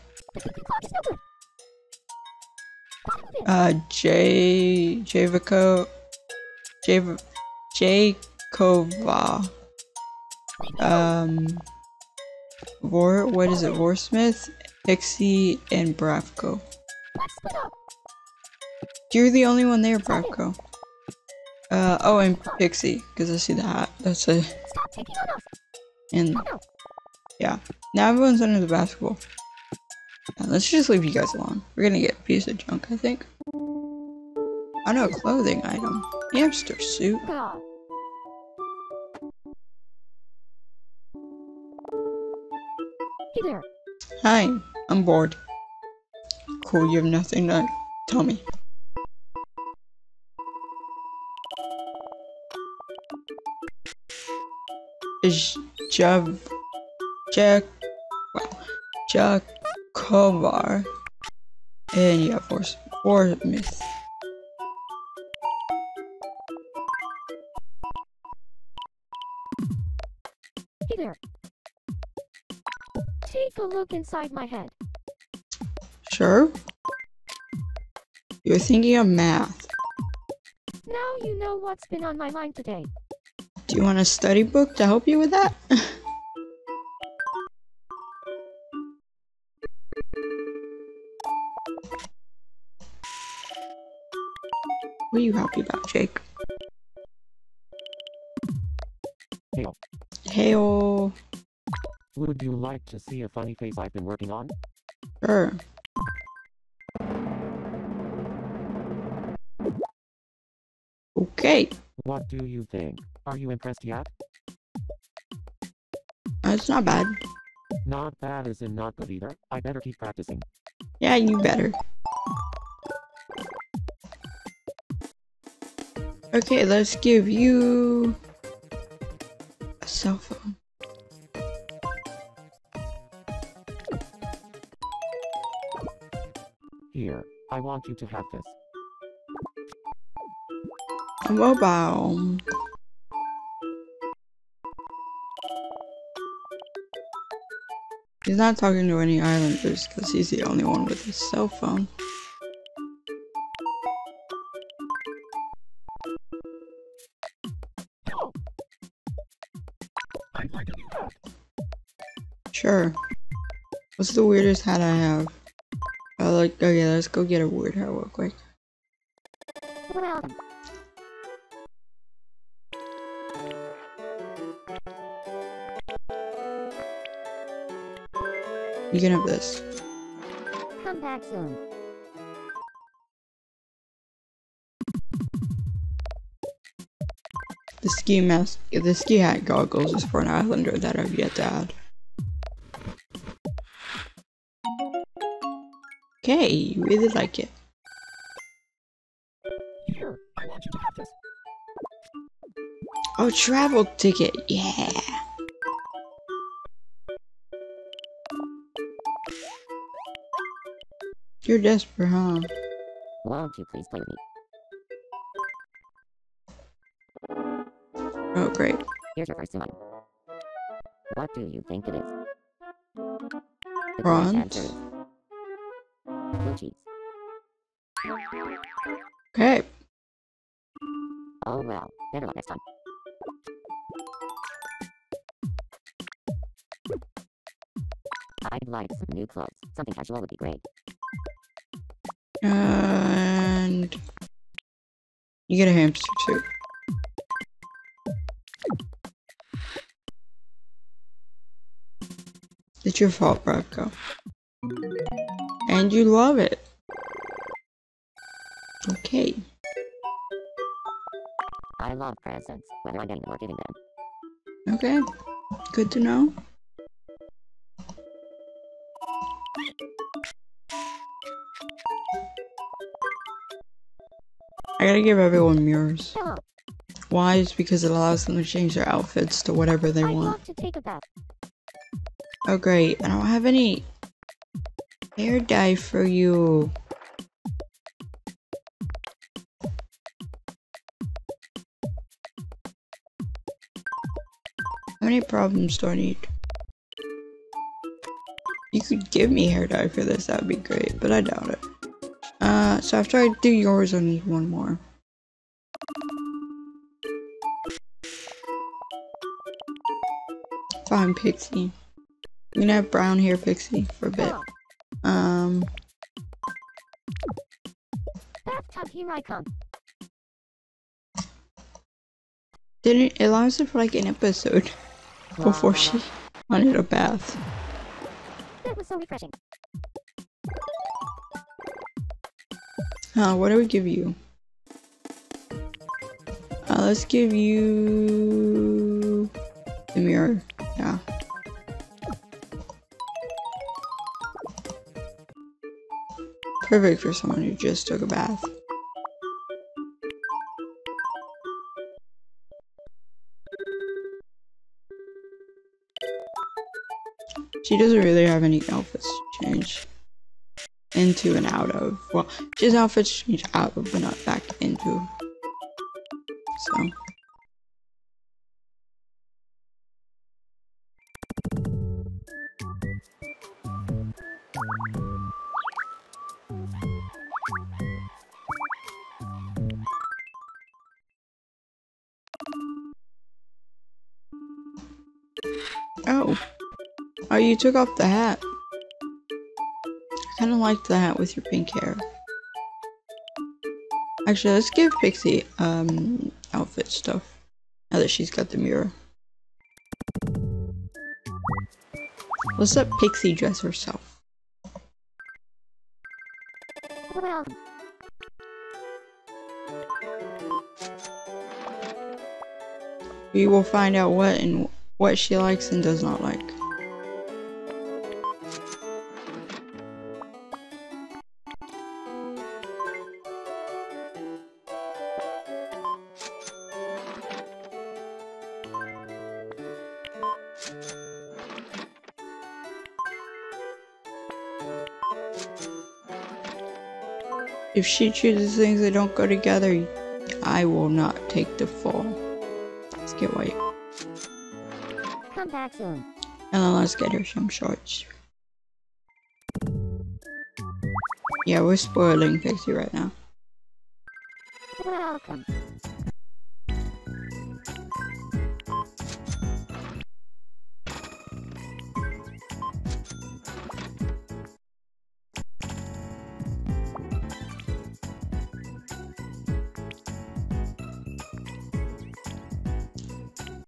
Uh, J. Javico. Jav. Jakova. Um. Vor. What is it? Vorsmith, Pixie, and Bravko. Let's split up. You're the only one there, Bravko. Uh, oh, and Pixie, because I see the hat. That's it. And, yeah. Now everyone's under the basketball. Now, let's just leave you guys alone. We're gonna get a piece of junk, I think. I know, a clothing item. Hamster suit. Hi, I'm bored. Cool, you have nothing to tell me. Is Jav Jack well, Jakovar, and you have Force or Myth. Hey there. Take a look inside my head. Sure. You're thinking of math. Now you know what's been on my mind today. Do you want a study book to help you with that? What are you happy about, Jake? Hey-o. Hey-o. Would you like to see a funny face I've been working on? Sure. Okay. What do you think? Are you impressed yet? It's not bad. Not bad as in not good either. I better keep practicing. Yeah, you better. Okay, let's give you a cell phone. Here, I want you to have this. A mobile. He's not talking to any islanders because he's the only one with his cell phone. Sure. What's the weirdest hat I have? I like. Okay, let's go get a weird hat real quick. You can have this. Come back soon. The ski mask, the ski hat goggles is for an islander that I've yet to add. Okay, you really like it. Here, I want you to have this. Oh, travel ticket, yeah. You're desperate, huh? Won't you please play with me? Oh, great. Here's your first one. What do you think it is? Bronze? Blue cheese. Okay. Oh well, better luck next time. I'd like some new clothes. Something casual would be great. And you get a hamster suit. It's your fault, Bradco. and you love it. Okay. I love presents, whether I'm getting them or giving them. Okay, good to know. I gotta give everyone mirrors. Why? It's because it allows them to change their outfits to whatever they want. Oh great, I don't have any hair dye for you. How many problems do I need? You could give me hair dye for this, that would be great, but I doubt it. Uh, so after I do yours, I need one more. Fine, Pixie. I'm gonna have brown hair, Pixie, for a bit. Um. Bathtub, here I come. Didn't it allows it for like an episode wow. before she wanted a bath. That was so refreshing. Huh, what do we give you? Uh, let's give you the mirror. Yeah. Perfect for someone who just took a bath. She doesn't really have any outfits to change. Into and out of. Well, she has outfits change out of, but not back into. So. Oh. Oh, you took off the hat. I kinda liked the hat with your pink hair. Actually, let's give Pixie um outfit stuff now that she's got the mirror. Let's let Pixie dress herself. Well. We will find out what and what she likes and does not like. If she chooses things that don't go together, I will not take the fall. Let's get white. Come back soon. And then let's get her some shorts. Yeah, we're spoiling Pixie right now. Welcome.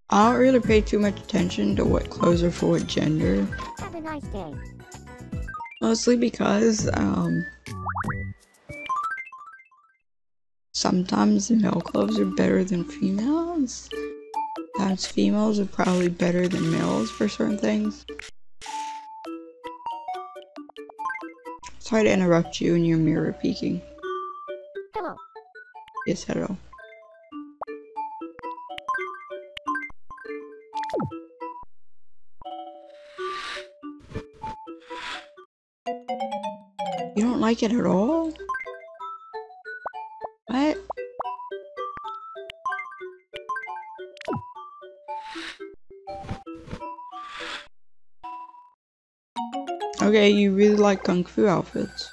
I don't really pay too much attention to what clothes are for what gender. Have a nice day. Mostly because, um... sometimes male clothes are better than females. Sometimes females are probably better than males for certain things. Sorry to interrupt you and your mirror peeking. Hello. Yes, hello. You don't like it at all? What? Okay, you really like kung fu outfits.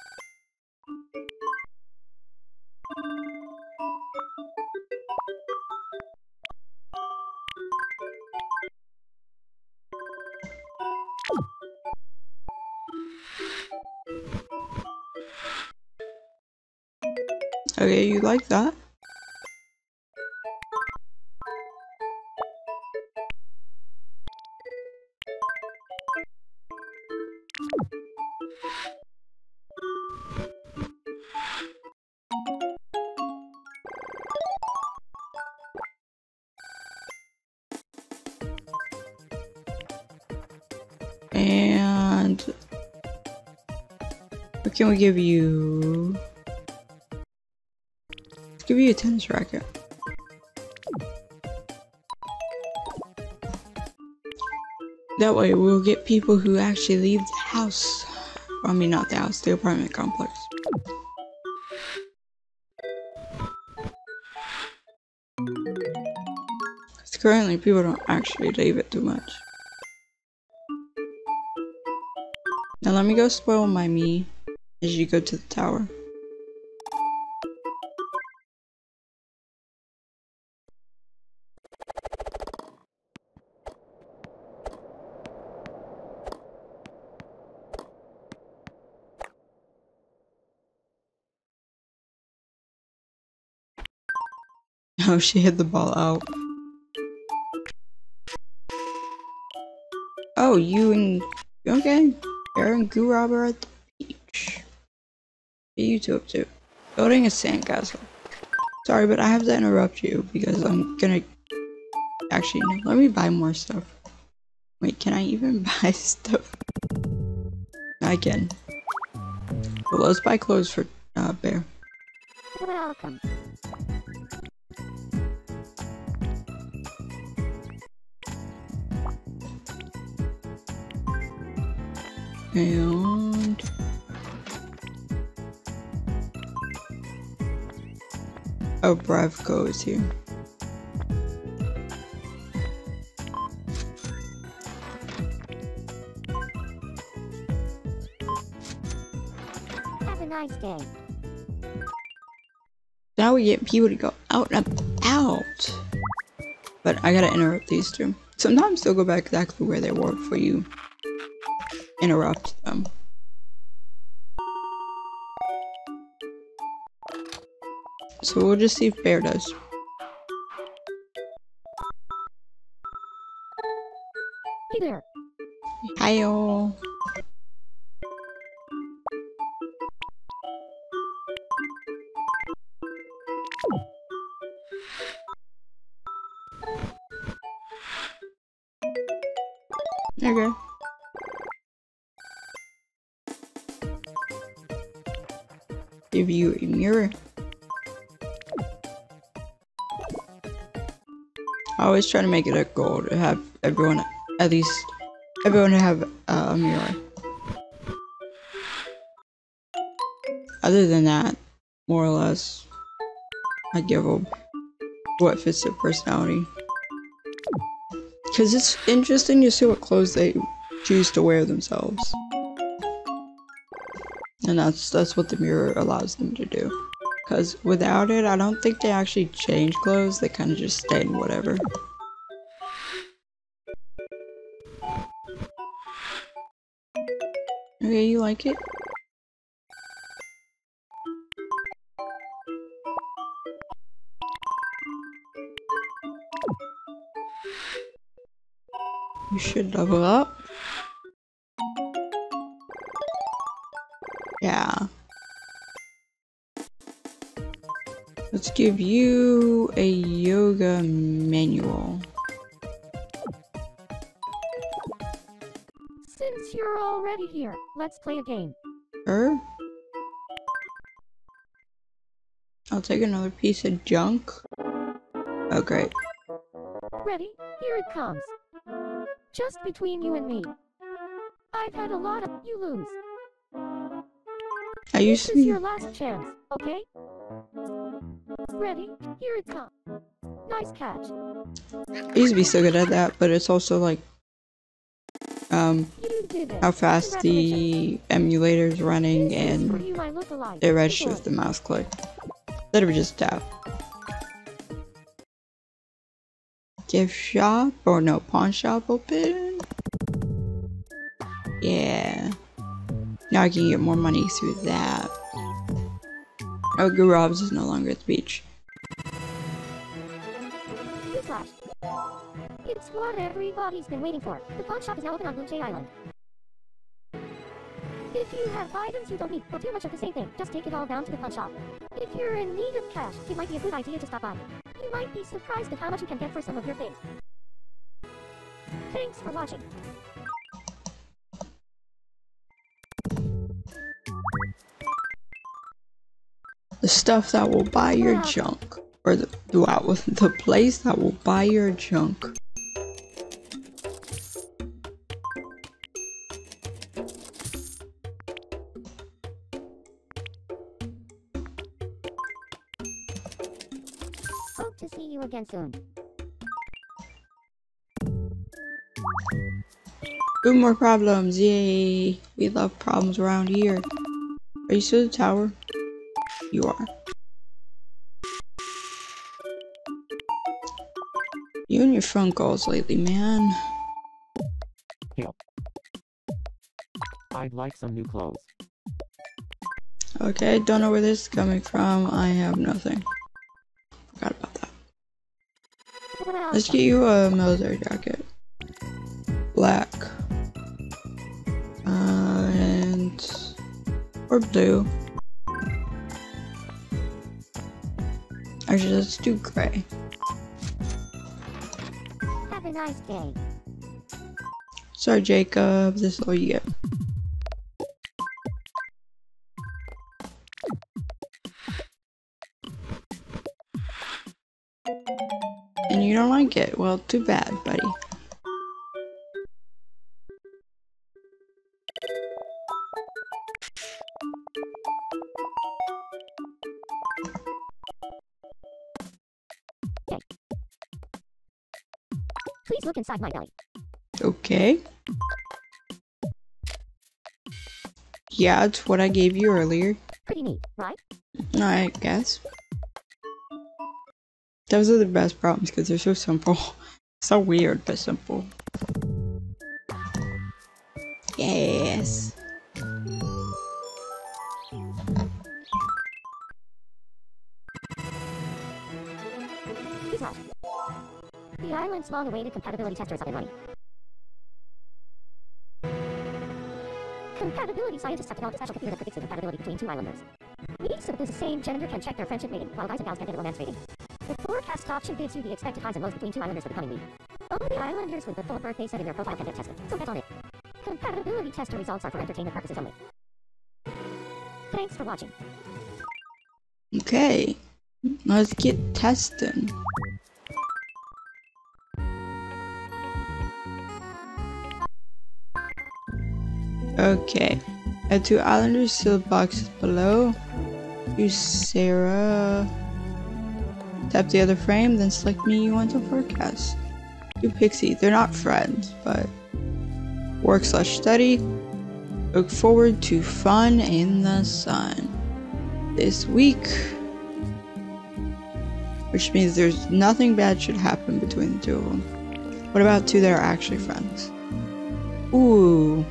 Okay, you like that? And what can we give you? Let's give you a tennis racket. That way we'll get people who actually leave the house. I mean, not the house, the apartment complex. Because currently people don't actually leave it too much. Now let me go spoil my Mii as you go to the tower. Oh, she hit the ball out. Oh, you and... okay. You're and Goo Robber at the beach. What are you two up to? Building a sandcastle. Sorry, but I have to interrupt you because I'm gonna... Actually, no, let me buy more stuff. Wait, can I even buy stuff? I can. Well, let's buy clothes for uh, Bear. Welcome. And oh, Bravko is here. Have a nice day. Now we get people to go out and about. But I gotta interrupt these two. Sometimes they'll go back exactly where they were for you. Interrupt them. So we'll just see if Bear does. Hey there. Hi all. Okay. Give you a mirror. I always try to make it a goal to have everyone, at least everyone, have uh, a mirror. Other than that, more or less, I give them what fits their personality. Because it's interesting to see what clothes they choose to wear themselves. And that's that's what the mirror allows them to do. Because without it, I don't think they actually change clothes, they kind of just stay in whatever. Okay, you like it? You should double up. Yeah. Let's give you a yoga manual. Since you're already here, let's play a game. Sure. I'll take another piece of junk. Oh, great. Ready? Here it comes. Just between you and me. I've had a lot of you lose. I used to be. This is your last chance, okay? Ready? Here it comes. Nice catch. I used to be so good at that, but it's also like um how fast the emulator's running and it registers the mouse click. Literally just tap. Gift shop or no pawn shop open? Yeah. Now I can get more money through that. Oh, Goo Rob's is no longer at the beach. It's what everybody's been waiting for. The pawn shop is now open on Blue Jay Island. If you have items you don't need or too much of the same thing, just take it all down to the pawn shop. If you're in need of cash, it might be a good idea to stop by. You might be surprised at how much you can get for some of your things. Thanks for watching. the stuff that will buy your junk, or the, the place that will buy your junk. Hope to see you again soon. Two more problems, yay! We love problems around here. Are you still the tower? You are. You and your phone calls lately, man. Help. I'd like some new clothes. Okay, don't know where this is coming from. I have nothing. Forgot about that. Let's get you a military jacket. Black. Uh, and... or blue. Actually, let's do gray. Have a nice day. Sorry, Jacob. This is all you get. And you don't like it? Well, too bad, buddy. Please look inside my belly. Okay. Yeah, it's what I gave you earlier. Pretty neat, right? I guess. Those are the best problems because they're so simple. So weird, but simple. Yes. The island's long-awaited compatibility tester is up and running. Compatibility scientists have developed a special computer that predicts the compatibility between two islanders. Needs of the same gender can check their friendship rating, while guys and gals can get a romance rating. The forecast option gives you the expected highs and lows between two islanders for the coming week. Only islanders with the full birthday set in their profile can get tested, so bet on it. Compatibility tester results are for entertainment purposes only. Thanks for watching. Okay, let's get testing. Okay, add two islanders to the boxes below. Use Sarah. Tap the other frame, then select me you want to forecast. Do Pixie. They're not friends, but work slash study. Look forward to fun in the sun this week, which means there's nothing bad should happen between the two of them. What about two that are actually friends? Ooh.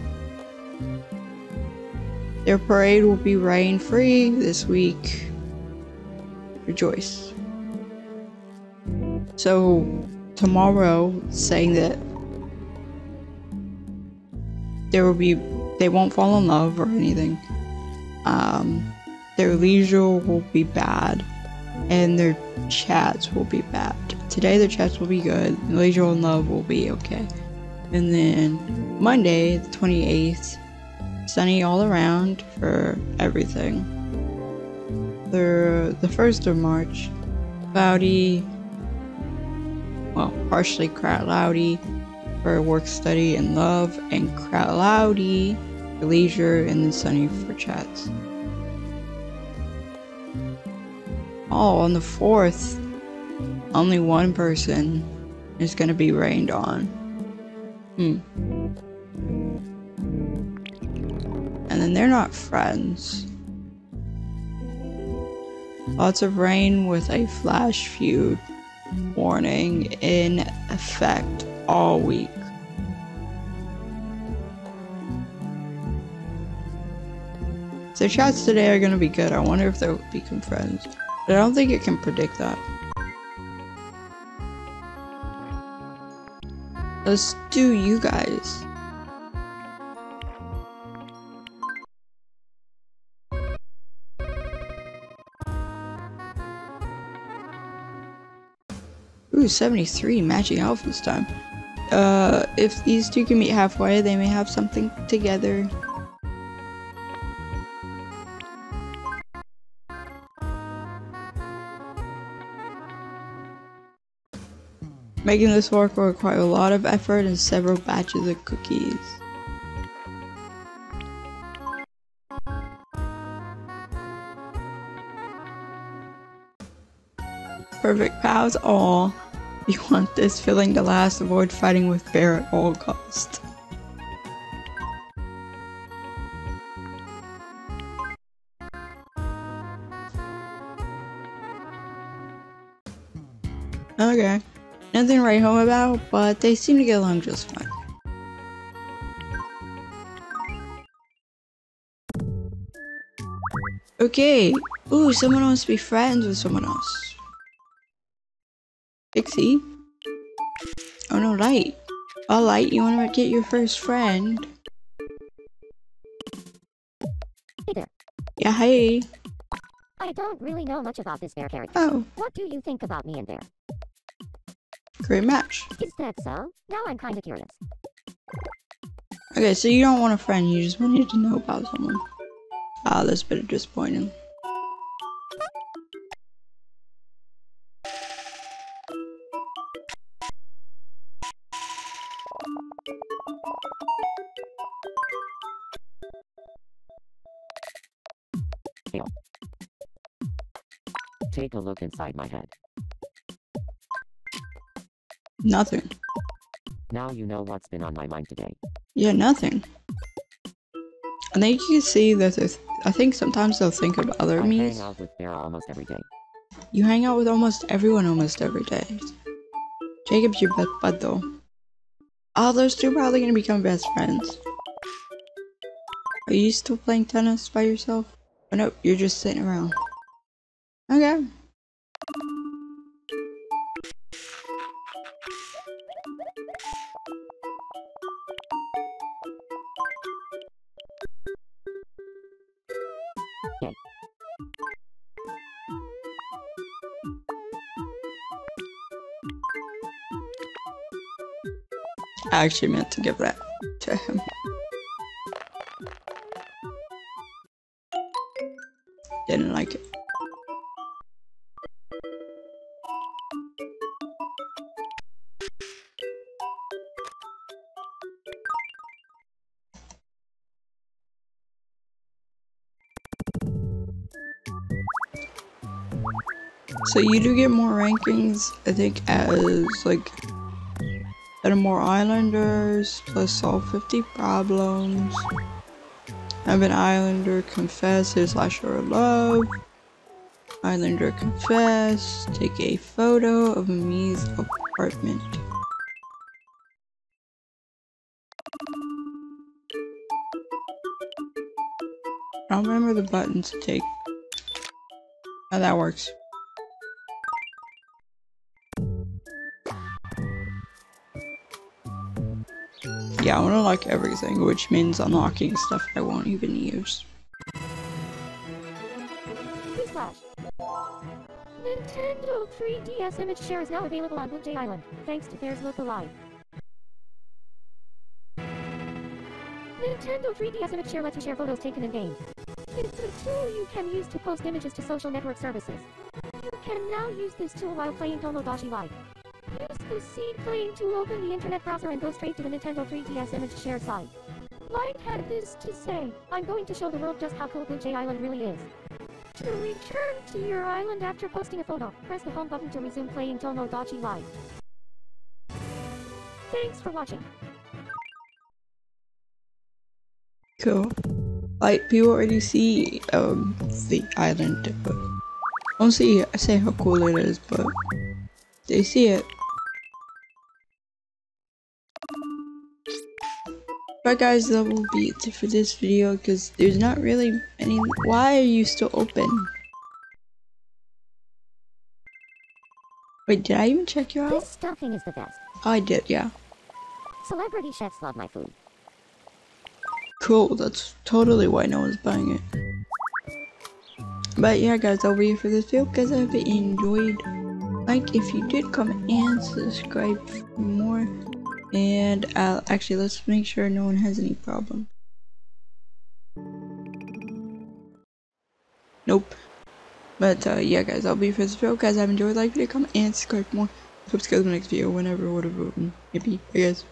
Their parade will be rain-free this week. Rejoice. So, tomorrow, saying that there will be, they won't fall in love or anything. Um, their leisure will be bad, and their chats will be bad. Today, their chats will be good. And leisure and love will be okay. And then Monday, the twenty-eighth. Sunny all around for everything. The, the first of March, cloudy, well, partially cloudy for work, study, and love, and cloudy for leisure, and then sunny for chats. Oh, on the fourth, only one person is going to be rained on. Hmm. And then they're not friends. Lots of rain with a flash flood warning in effect all week. Their chats today are gonna be good. I wonder if they'll become friends. But I don't think it can predict that. Let's do you guys. Ooh, seventy-three matching outfits time. Uh, if these two can meet halfway, they may have something together. Making this work will require a lot of effort and several batches of cookies. Perfect pals all. You want this filling to last, avoid fighting with bear at all costs. Okay, nothing to write home about, but they seem to get along just fine. Okay, ooh, someone wants to be friends with someone else. Pixie? Oh no, Light. Oh, Light, you want to get your first friend? Hey there. Yeah, hey. I don't really know much about this bear character. Oh. What do you think about me and Bear? Great match. Is that so? Now I'm kind of curious. Okay, so you don't want a friend, you just wanted to know about someone. Ah, that's a bit disappointing. Take a look inside my head. Nothing. Now you know what's been on my mind today. Yeah, nothing. I think you can see that th I think sometimes they'll think of other Miis. I hang out with Bear almost every day. You hang out with almost everyone almost every day. Jacob's your best bud though. Oh, those two are probably gonna become best friends. Are you still playing tennis by yourself? Oh no, you're just sitting around. Okay. I actually meant to give that to him. Didn't like it. So you do get more rankings, I think, as like and more islanders, plus solve fifty problems. Have an Islander confess his slash or love. Islander confess. Take a photo of Mii's apartment. I don't remember the buttons to take. How that works. Yeah, I want to unlock everything, which means unlocking stuff I won't even use. Nintendo three D S image share is now available on Blue Jay Island, thanks to Bear's Look Alive. Nintendo three D S image share lets you share photos taken in game. It's a tool you can use to post images to social network services. You can now use this tool while playing Tomodachi Life. Use the seed playing to open the internet browser and go straight to the Nintendo three D S image share site. Light had this to say, I'm going to show the world just how cool Blue Jay Island really is. To return to your island after posting a photo, press the home button to resume playing Tomodachi Live. Thanks for watching. Cool. Like, people already see, um, the island, but I don't see, I say how cool it is, but they see it. But guys, that will be it for this video because there's not really any. Why are you still open? Wait, did I even check you out? This stuffing is the best. Oh, I did, yeah. Celebrity chefs love my food. Cool, that's totally why no one's buying it. But yeah, guys, that'll be it for this video because I hope you enjoyed. Like if you did, comment and subscribe for more. And I'll actually let's make sure no one has any problem. Nope. But uh, yeah, guys, I'll be for this video. Guys, I've enjoyed. Like, video, comment, and subscribe for more. Hope to see you guys in the next video, whenever, whatever, yippee, I guess.